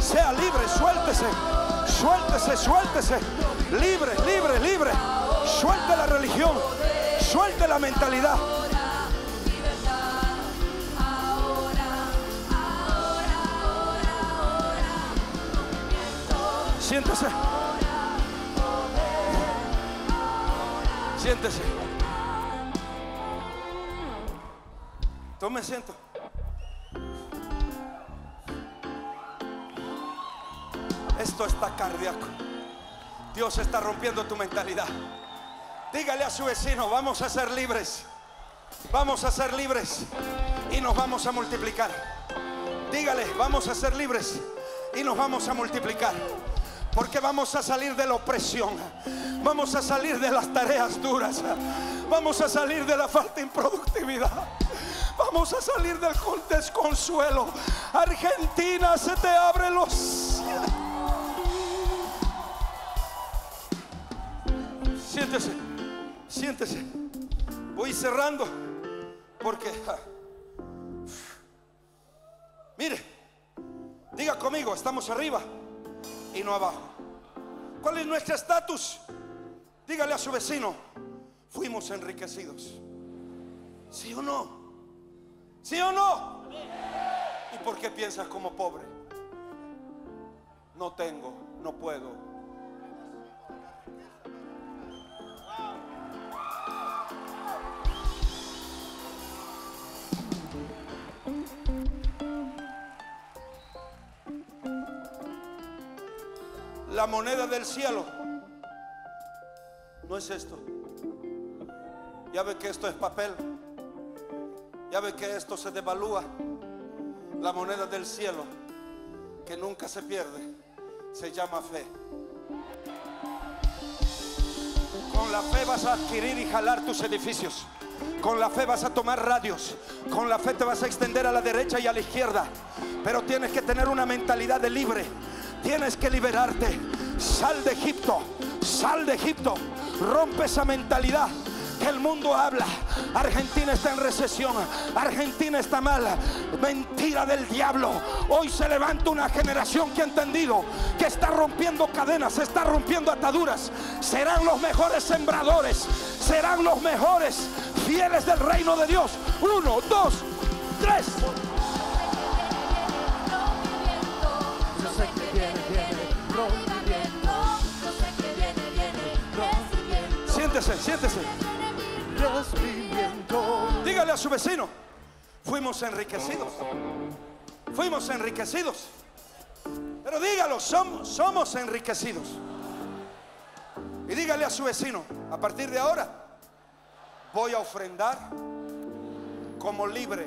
Sea libre, suéltese, suéltese, suéltese. Libre, libre, libre. Suelte la religión, suelte la mentalidad. Siéntese. Siéntese. Tome asiento. Esto está cardíaco. Dios está rompiendo tu mentalidad. Dígale a su vecino, vamos a ser libres. Vamos a ser libres y nos vamos a multiplicar. Dígale, vamos a ser libres y nos vamos a multiplicar. Porque vamos a salir de la opresión, vamos a salir de las tareas duras, vamos a salir de la falta de improductividad, vamos a salir del desconsuelo. Argentina, se te abre los cielos. Siéntese, siéntese. Voy cerrando porque ja. Mire, diga conmigo, estamos arriba y no abajo. ¿Cuál es nuestro estatus? Dígale a su vecino, fuimos enriquecidos. ¿Sí o no? ¿Sí o no? ¿Y por qué piensas como pobre? No tengo, no puedo. La moneda del cielo no es esto. Ya ve que esto es papel. Ya ve que esto se devalúa. La moneda del cielo, que nunca se pierde, se llama fe. Con la fe vas a adquirir y jalar tus edificios. Con la fe vas a tomar radios. Con la fe te vas a extender a la derecha y a la izquierda. Pero tienes que tener una mentalidad de libre. Tienes que liberarte. Sal de Egipto, sal de Egipto. Rompe esa mentalidad que el mundo habla. Argentina está en recesión, Argentina está mal. Mentira del diablo. Hoy se levanta una generación que ha entendido que está rompiendo cadenas, está rompiendo ataduras. Serán los mejores sembradores, serán los mejores fieles del reino de Dios. Uno, dos, tres. Siéntese, siéntese. Dígale a su vecino, fuimos enriquecidos. Fuimos enriquecidos. Pero dígalo, somos, somos enriquecidos. Y dígale a su vecino, a partir de ahora voy a ofrendar como libre,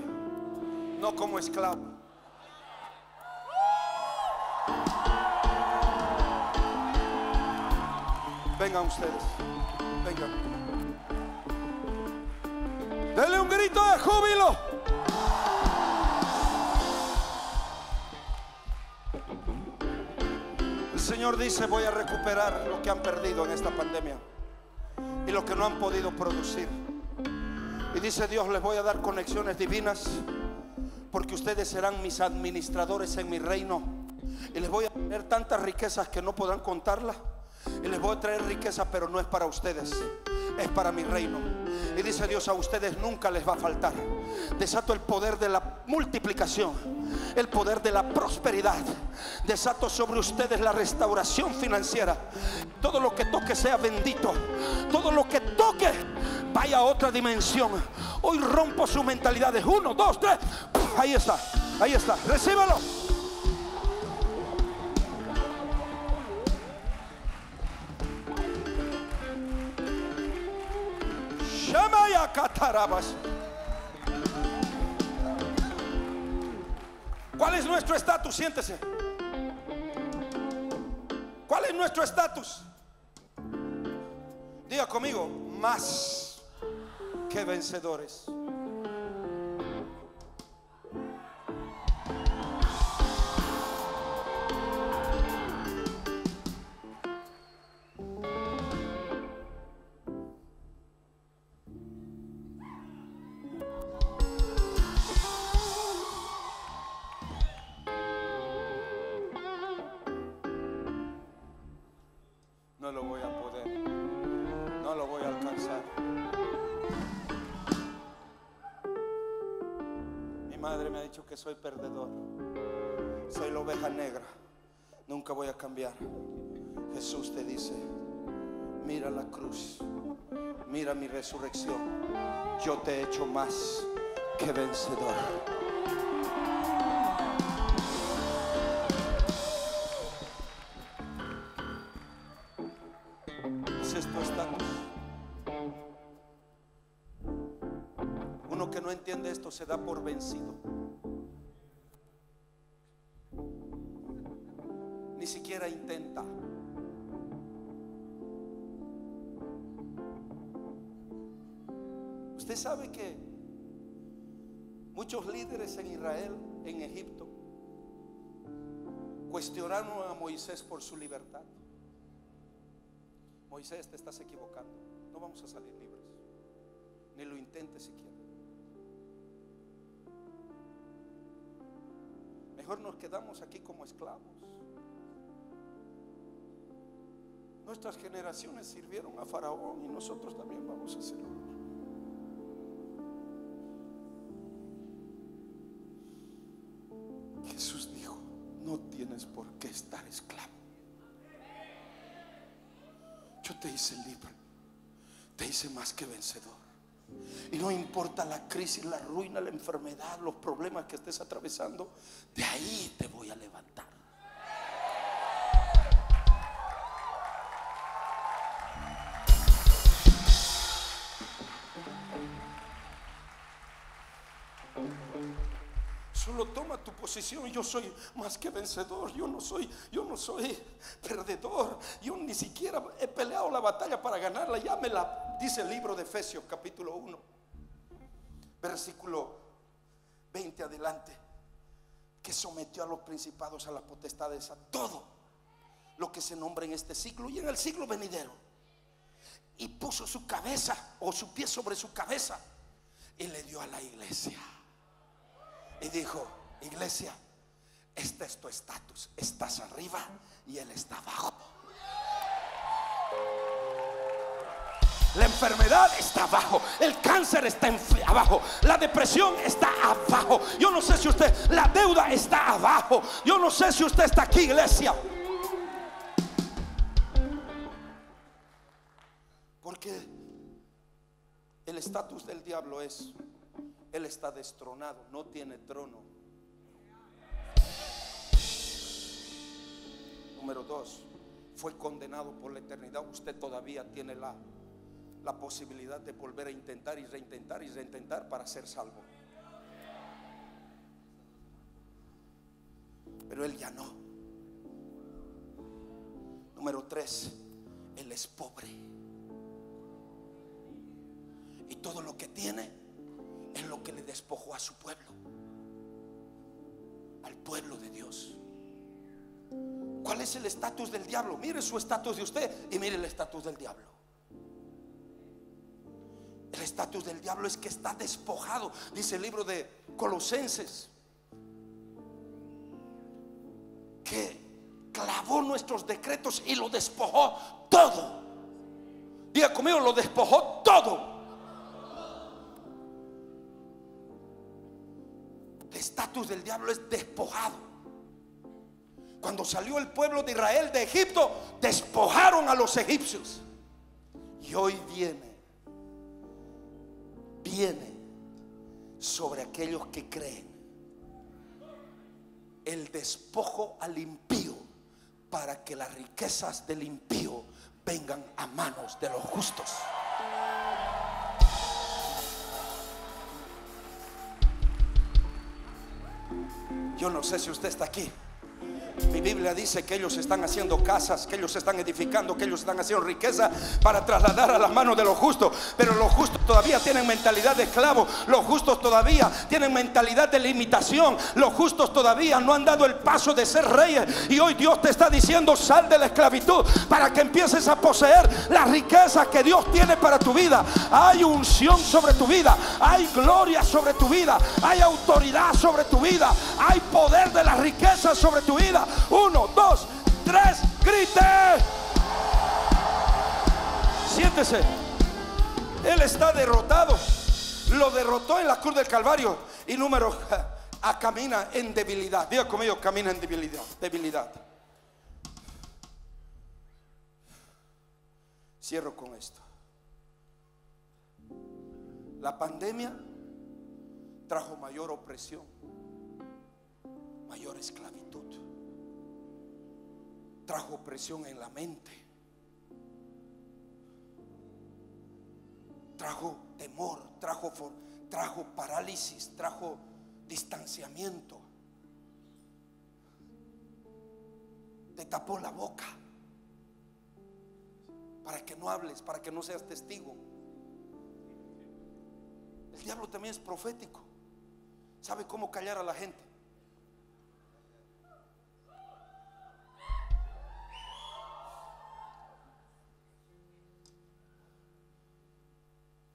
no como esclavo. Vengan ustedes, vengan. Denle un grito de júbilo. El Señor dice, voy a recuperar lo que han perdido en esta pandemia y lo que no han podido producir. Y dice Dios, les voy a dar conexiones divinas, porque ustedes serán mis administradores en mi reino. Y les voy a traer tantas riquezas que no podrán contarlas. Y les voy a traer riqueza, pero no es para ustedes, es para mi reino. Y dice Dios, a ustedes nunca les va a faltar. Desato el poder de la multiplicación, el poder de la prosperidad. Desato sobre ustedes la restauración financiera. Todo lo que toque sea bendito. Todo lo que toque vaya a otra dimensión. Hoy rompo sus mentalidades. Uno, dos, tres. ¡Puf! Ahí está, ahí está, recíbalo. Shamaya Catarabas. ¿Cuál es nuestro estatus? Siéntese. ¿Cuál es nuestro estatus? Diga conmigo, más que vencedores. No lo voy a poder, no lo voy a alcanzar. Mi madre me ha dicho que soy perdedor, soy la oveja negra, nunca voy a cambiar. Jesús te dice, mira la cruz, mira mi resurrección, yo te he hecho más que vencedor. Entiende esto, se da por vencido. Ni siquiera intenta. Usted sabe que muchos líderes en Israel, en Egipto, cuestionaron a Moisés por su libertad. Moisés, te estás equivocando. No vamos a salir libres. Ni lo intentes siquiera. Mejor nos quedamos aquí como esclavos. Nuestras generaciones sirvieron a Faraón y nosotros también vamos a hacerlo. Jesús dijo, no tienes por qué estar esclavo. Yo te hice libre, te hice más que vencedor. Y no importa la crisis, la ruina, la enfermedad, los problemas que estés atravesando, de ahí te voy a levantar. Solo toma tu posición. Yo soy más que vencedor. Yo no soy, yo no soy perdedor. Yo ni siquiera he peleado la batalla para ganarla. Ya me la dice el libro de Efesios capítulo uno, versículo veinte adelante, que sometió a los principados, a las potestades, a todo lo que se nombra en este siglo y en el siglo venidero, y puso su cabeza o su pie sobre su cabeza y le dio a la iglesia. Y dijo, iglesia, este es tu estatus. Estás arriba y él está abajo. La enfermedad está abajo, el cáncer está abajo, la depresión está abajo. Yo no sé si usted, la deuda está abajo. Yo no sé si usted está aquí, iglesia. Porque el estatus del diablo es... él está destronado, no tiene trono. Número dos, fue condenado por la eternidad. Usted todavía tiene la, la posibilidad de volver a intentar y reintentar y reintentar para ser salvo. Pero él ya no. Número tres, él es pobre. Y todo lo que tiene es lo que le despojó a su pueblo, al pueblo de Dios. ¿Cuál es el estatus del diablo? Mire su estatus de usted y mire el estatus del diablo. El estatus del diablo es que está despojado. Dice el libro de Colosenses que clavó nuestros decretos y lo despojó todo. Diga conmigo, lo despojó todo. Estatus del diablo es despojado. Cuando salió el pueblo de Israel de Egipto, despojaron a los egipcios. Y hoy viene, viene sobre aquellos que creen el despojo al impío, para que las riquezas del impío vengan a manos de los justos. Yo no sé si usted está aquí. Mi Biblia dice que ellos están haciendo casas, que ellos están edificando, que ellos están haciendo riqueza para trasladar a las manos de los justos. Pero los justos todavía tienen mentalidad de esclavo. Los justos todavía tienen mentalidad de limitación. Los justos todavía no han dado el paso de ser reyes. Y hoy Dios te está diciendo: sal de la esclavitud para que empieces a poseer las riquezas que Dios tiene para tu vida. Hay unción sobre tu vida, hay gloria sobre tu vida, hay autoridad sobre tu vida, hay poder de las riquezas sobre tu vida. Uno, dos, tres, grite. Siéntese. Él está derrotado. Lo derrotó en la cruz del Calvario. Y número a camina en debilidad. Diga conmigo: camina en debilidad. Debilidad. Cierro con esto. La pandemia trajo mayor opresión, mayor esclavitud, trajo opresión en la mente, trajo temor, trajo, trajo parálisis, trajo distanciamiento, te tapó la boca para que no hables, para que no seas testigo. El diablo también es profético. Sabe cómo callar a la gente.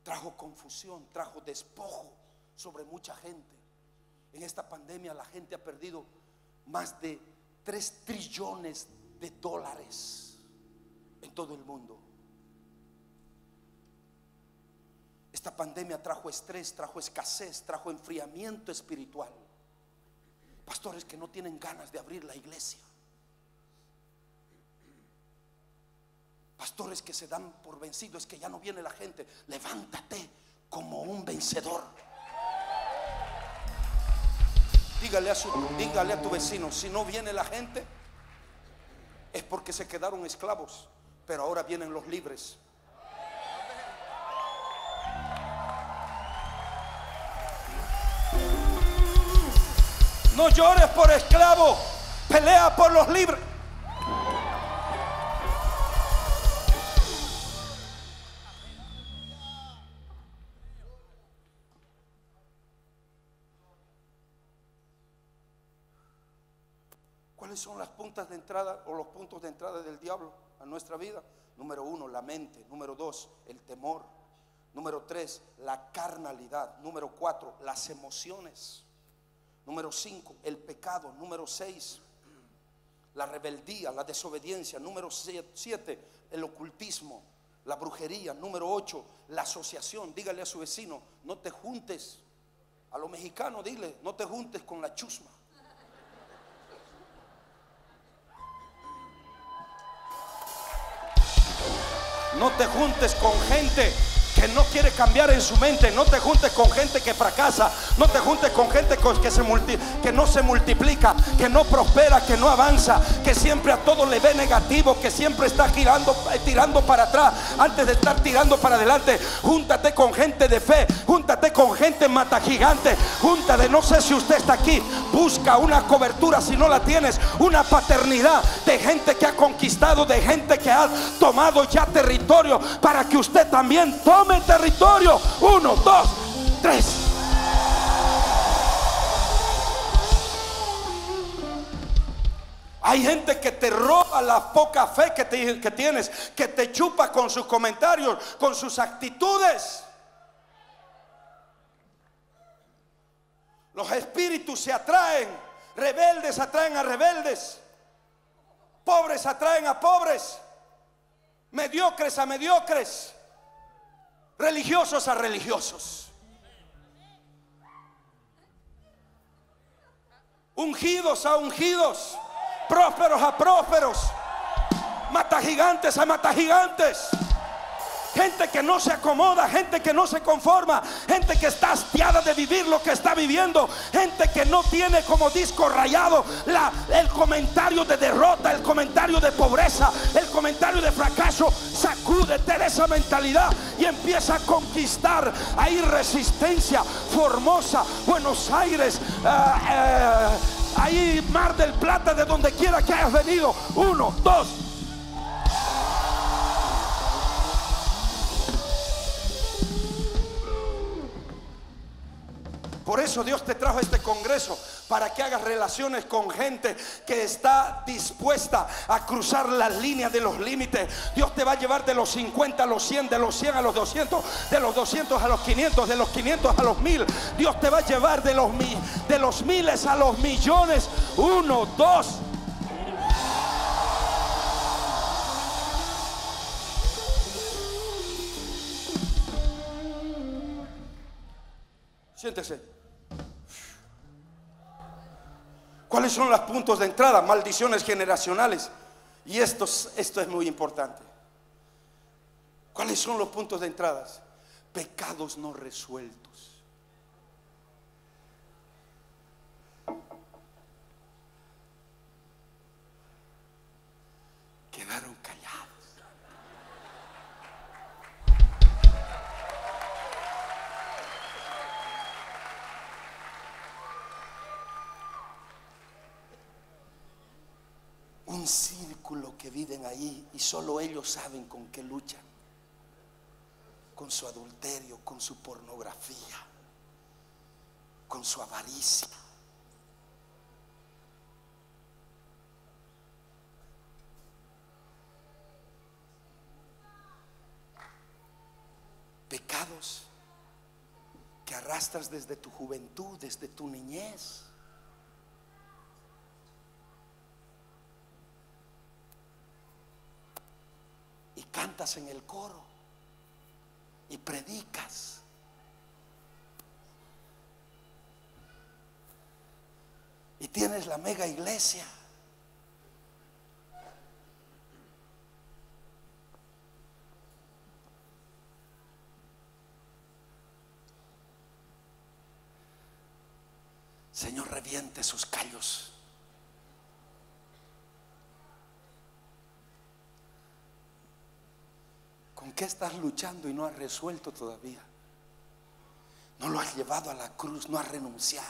Trajo confusión, trajo despojo sobre mucha gente. En esta pandemia la gente ha perdido más de tres trillones de dólares en todo el mundo. Esta pandemia trajo estrés, trajo escasez, trajo enfriamiento espiritual. Pastores que no tienen ganas de abrir la iglesia. Pastores que se dan por vencidos, es que ya no viene la gente. Levántate como un vencedor. Dígale a su, dígale a tu vecino: si no viene la gente es porque se quedaron esclavos, pero ahora vienen los libres. No llores por esclavo, pelea por los libres. ¿Cuáles son las puntas de entrada o los puntos de entrada del diablo a nuestra vida? Número uno, la mente. Número dos, el temor. Número tres, la carnalidad. Número cuatro, las emociones. Número cinco, el pecado. Número seis, la rebeldía, la desobediencia. Número siete, el ocultismo, la brujería. Número ocho, la asociación. Dígale a su vecino: no te juntes. A los mexicanos dile: no te juntes con la chusma. No te juntes con gente que no quiere cambiar en su mente. No te juntes con gente que fracasa. No te juntes con gente que, se multi, que no se multiplica, que no prospera, que no avanza, que siempre a todo le ve negativo, que siempre está girando, tirando para atrás antes de estar tirando para adelante. Júntate con gente de fe, júntate con gente mata gigante, júntate. No sé si usted está aquí. Busca una cobertura, si no la tienes, una paternidad de gente que ha conquistado, de gente que ha tomado ya territorio, para que usted también tome en territorio. Uno, dos, tres. Hay gente que te roba la poca fe que, te, que tienes, que te chupa con sus comentarios, con sus actitudes. Los espíritus se atraen. Rebeldes atraen a rebeldes. Pobres atraen a pobres. Mediocres a mediocres. Religiosos a religiosos. Ungidos a ungidos. Prósperos a prósperos. Matagigantes a matagigantes. Gente que no se acomoda, gente que no se conforma, gente que está hastiada de vivir lo que está viviendo, gente que no tiene como disco rayado la, el comentario de derrota, el comentario de pobreza, el comentario de fracaso. Sacúdete de esa mentalidad y empieza a conquistar. Hay Resistencia, Formosa, Buenos Aires, eh, eh, ahí, Mar del Plata, de donde quiera que hayas venido. Uno, dos. Por eso Dios te trajo a este congreso, para que hagas relaciones con gente que está dispuesta a cruzar las líneas de los límites. Dios te va a llevar de los cincuenta a los cien, de los cien a los doscientos, de los doscientos a los quinientos, de los quinientos a los mil. Dios te va a llevar de los, mi, de los miles a los millones. Uno, dos. Siéntese. ¿Cuáles son los puntos de entrada? Maldiciones generacionales. Y esto, esto es muy importante. ¿Cuáles son los puntos de entrada? Pecados no resueltos. Quedaron callados. Un círculo que viven ahí y solo ellos saben con qué luchan, con su adulterio, con su pornografía, con su avaricia. Pecados que arrastras desde tu juventud, desde tu niñez. Y cantas en el coro y predicas. Y tienes la mega iglesia. Señor, reviente sus callos. ¿Con qué estás luchando y no has resuelto todavía? No lo has llevado a la cruz, no has renunciado.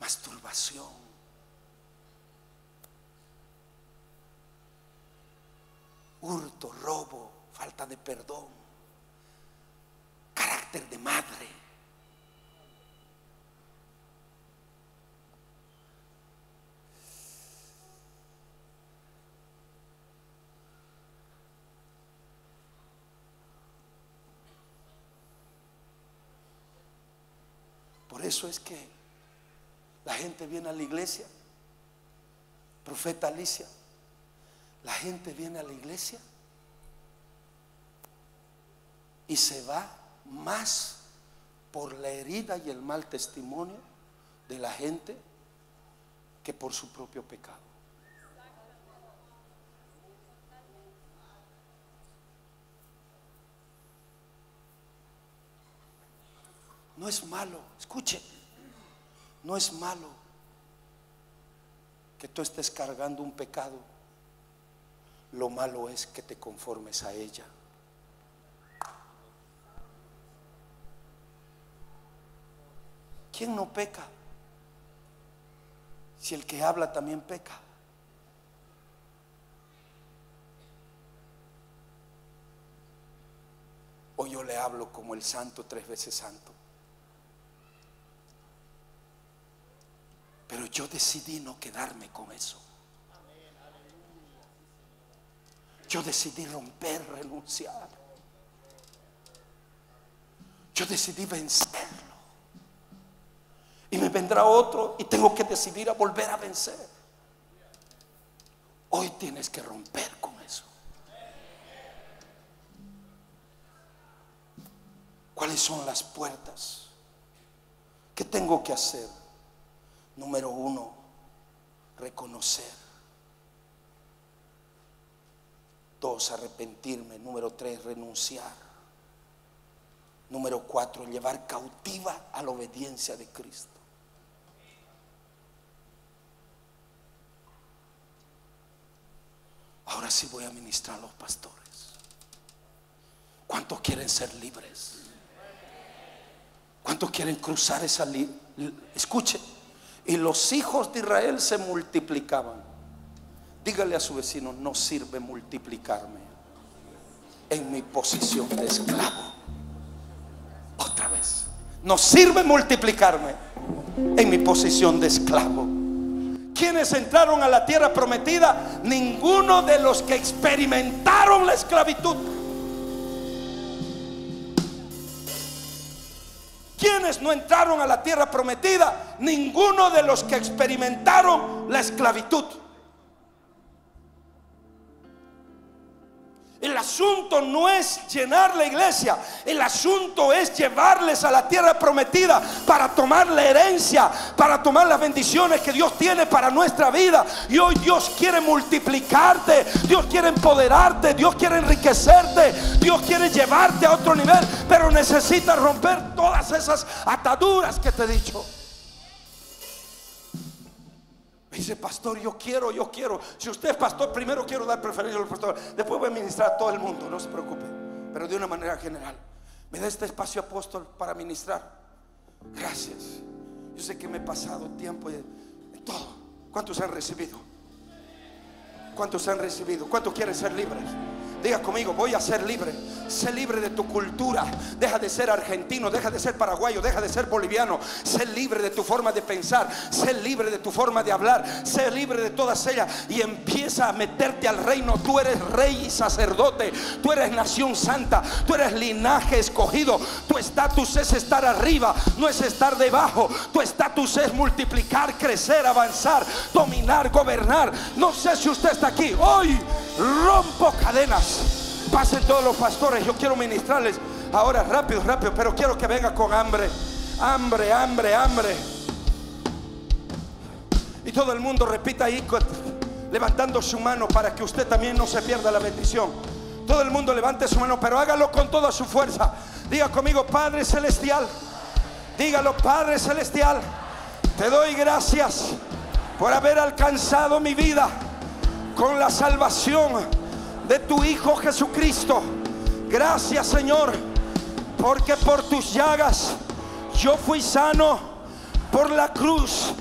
Masturbación. Hurto, robo, falta de perdón. Carácter de madre. Por eso es que la gente viene a la iglesia, profeta Alicia, la gente viene a la iglesia y se va más por la herida y el mal testimonio de la gente que por su propio pecado. No es malo, escuche, no es malo que tú estés cargando un pecado. Lo malo es que te conformes a ella. ¿Quién no peca? Si el que habla también peca. O yo le hablo como el santo, tres veces santo. Pero yo decidí no quedarme con eso. Yo decidí romper, renunciar. Yo decidí vencerlo. Y me vendrá otro y tengo que decidir a volver a vencer. Hoy tienes que romper con eso. ¿Cuáles son las puertas? ¿Qué tengo que hacer? Número uno, reconocer. Dos, arrepentirme. Número tres, renunciar. Número cuatro, llevar cautiva a la obediencia de Cristo. Ahora sí voy a ministrar a los pastores. ¿Cuántos quieren ser libres? ¿Cuántos quieren cruzar esa línea? Escuche. Y los hijos de Israel se multiplicaban. Dígale a su vecino: no sirve multiplicarme en mi posición de esclavo. Otra vez: no sirve multiplicarme en mi posición de esclavo. ¿Quiénes entraron a la tierra prometida? Ninguno de los que experimentaron la esclavitud. ¿Quiénes no entraron a la tierra prometida? Ninguno de los que experimentaron la esclavitud. El asunto no es llenar la iglesia, el asunto es llevarles a la tierra prometida para tomar la herencia, para tomar las bendiciones que Dios tiene para nuestra vida. Y hoy Dios quiere multiplicarte, Dios quiere empoderarte, Dios quiere enriquecerte, Dios quiere llevarte a otro nivel, pero necesitas romper todas esas ataduras que te he dicho. Dice: pastor, yo quiero, yo quiero. Si usted es pastor, primero quiero dar preferencia al pastor, después voy a ministrar a todo el mundo, no se preocupe, pero de una manera general. Me da este espacio, apóstol, para ministrar. Gracias. Yo sé que me he pasado tiempo en todo. ¿Cuántos han recibido? ¿Cuántos han recibido? ¿Cuántos quieren ser libres? Diga conmigo: voy a ser libre. Sé libre de tu cultura. Deja de ser argentino, deja de ser paraguayo, deja de ser boliviano. Sé libre de tu forma de pensar, sé libre de tu forma de hablar, sé libre de todas ellas, y empieza a meterte al reino. Tú eres rey y sacerdote, tú eres nación santa, tú eres linaje escogido. Tu estatus es estar arriba, no es estar debajo. Tu estatus es multiplicar, crecer, avanzar, dominar, gobernar. No sé si usted está aquí. Hoy rompo cadenas. Pasen todos los pastores, yo quiero ministrarles ahora rápido, rápido, pero quiero que venga con hambre, hambre, hambre, hambre. Y todo el mundo repita ahí, levantando su mano, para que usted también no se pierda la bendición. Todo el mundo levante su mano, pero hágalo con toda su fuerza. Diga conmigo: Padre Celestial. Dígalo: Padre Celestial, te doy gracias por haber alcanzado mi vida con la salvación de tu Hijo Jesucristo. Gracias, Señor, porque por tus llagas yo fui sano, por la cruz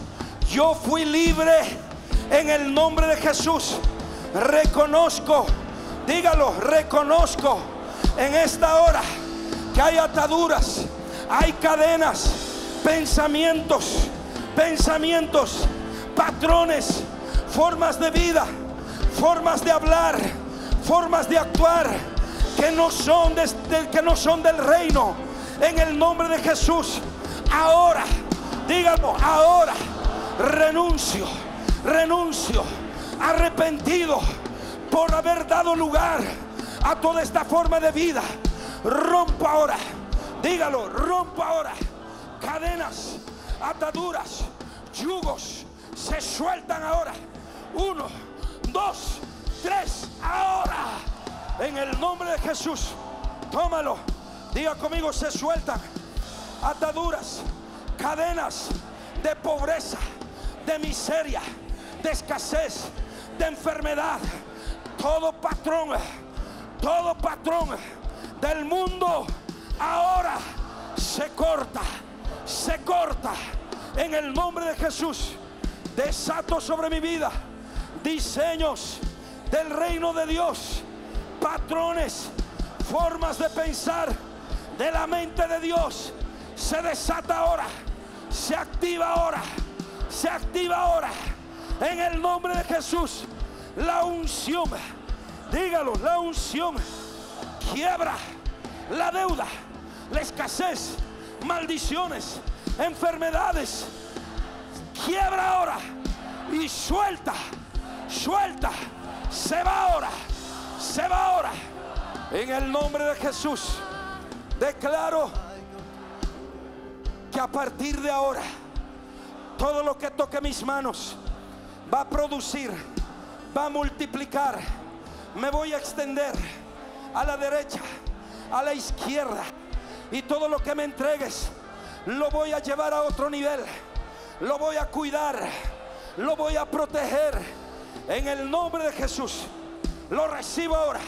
yo fui libre, en el nombre de Jesús. Reconozco, dígalo, reconozco en esta hora que hay ataduras, hay cadenas, pensamientos, pensamientos, patrones, formas de vida, formas de hablar, formas de actuar que no son de, de, que no son del reino. En el nombre de Jesús, ahora, dígalo, ahora renuncio, renuncio arrepentido por haber dado lugar a toda esta forma de vida. Rompo ahora, dígalo, rompo ahora cadenas, ataduras, yugos. Se sueltan ahora. Uno, dos, tres, ahora, en el nombre de Jesús. Tómalo. Diga conmigo: se sueltan ataduras, cadenas de pobreza, de miseria, de escasez, de enfermedad. Todo patrón, todo patrón del mundo ahora se corta, se corta en el nombre de Jesús. Desato sobre mi vida diseños del reino de Dios, patrones, formas de pensar de la mente de Dios. Se desata ahora, se activa ahora, se activa ahora, en el nombre de Jesús. La unción, dígalo, la unción quiebra la deuda, la escasez, maldiciones, enfermedades. Quiebra ahora y suelta, suelta. Se va ahora, se va ahora, en el nombre de Jesús. Declaro que a partir de ahora todo lo que toque mis manos va a producir, va a multiplicar. Me voy a extender a la derecha, a la izquierda, y todo lo que me entregues lo voy a llevar a otro nivel. Lo voy a cuidar, lo voy a proteger. En el nombre de Jesús, lo recibo ahora.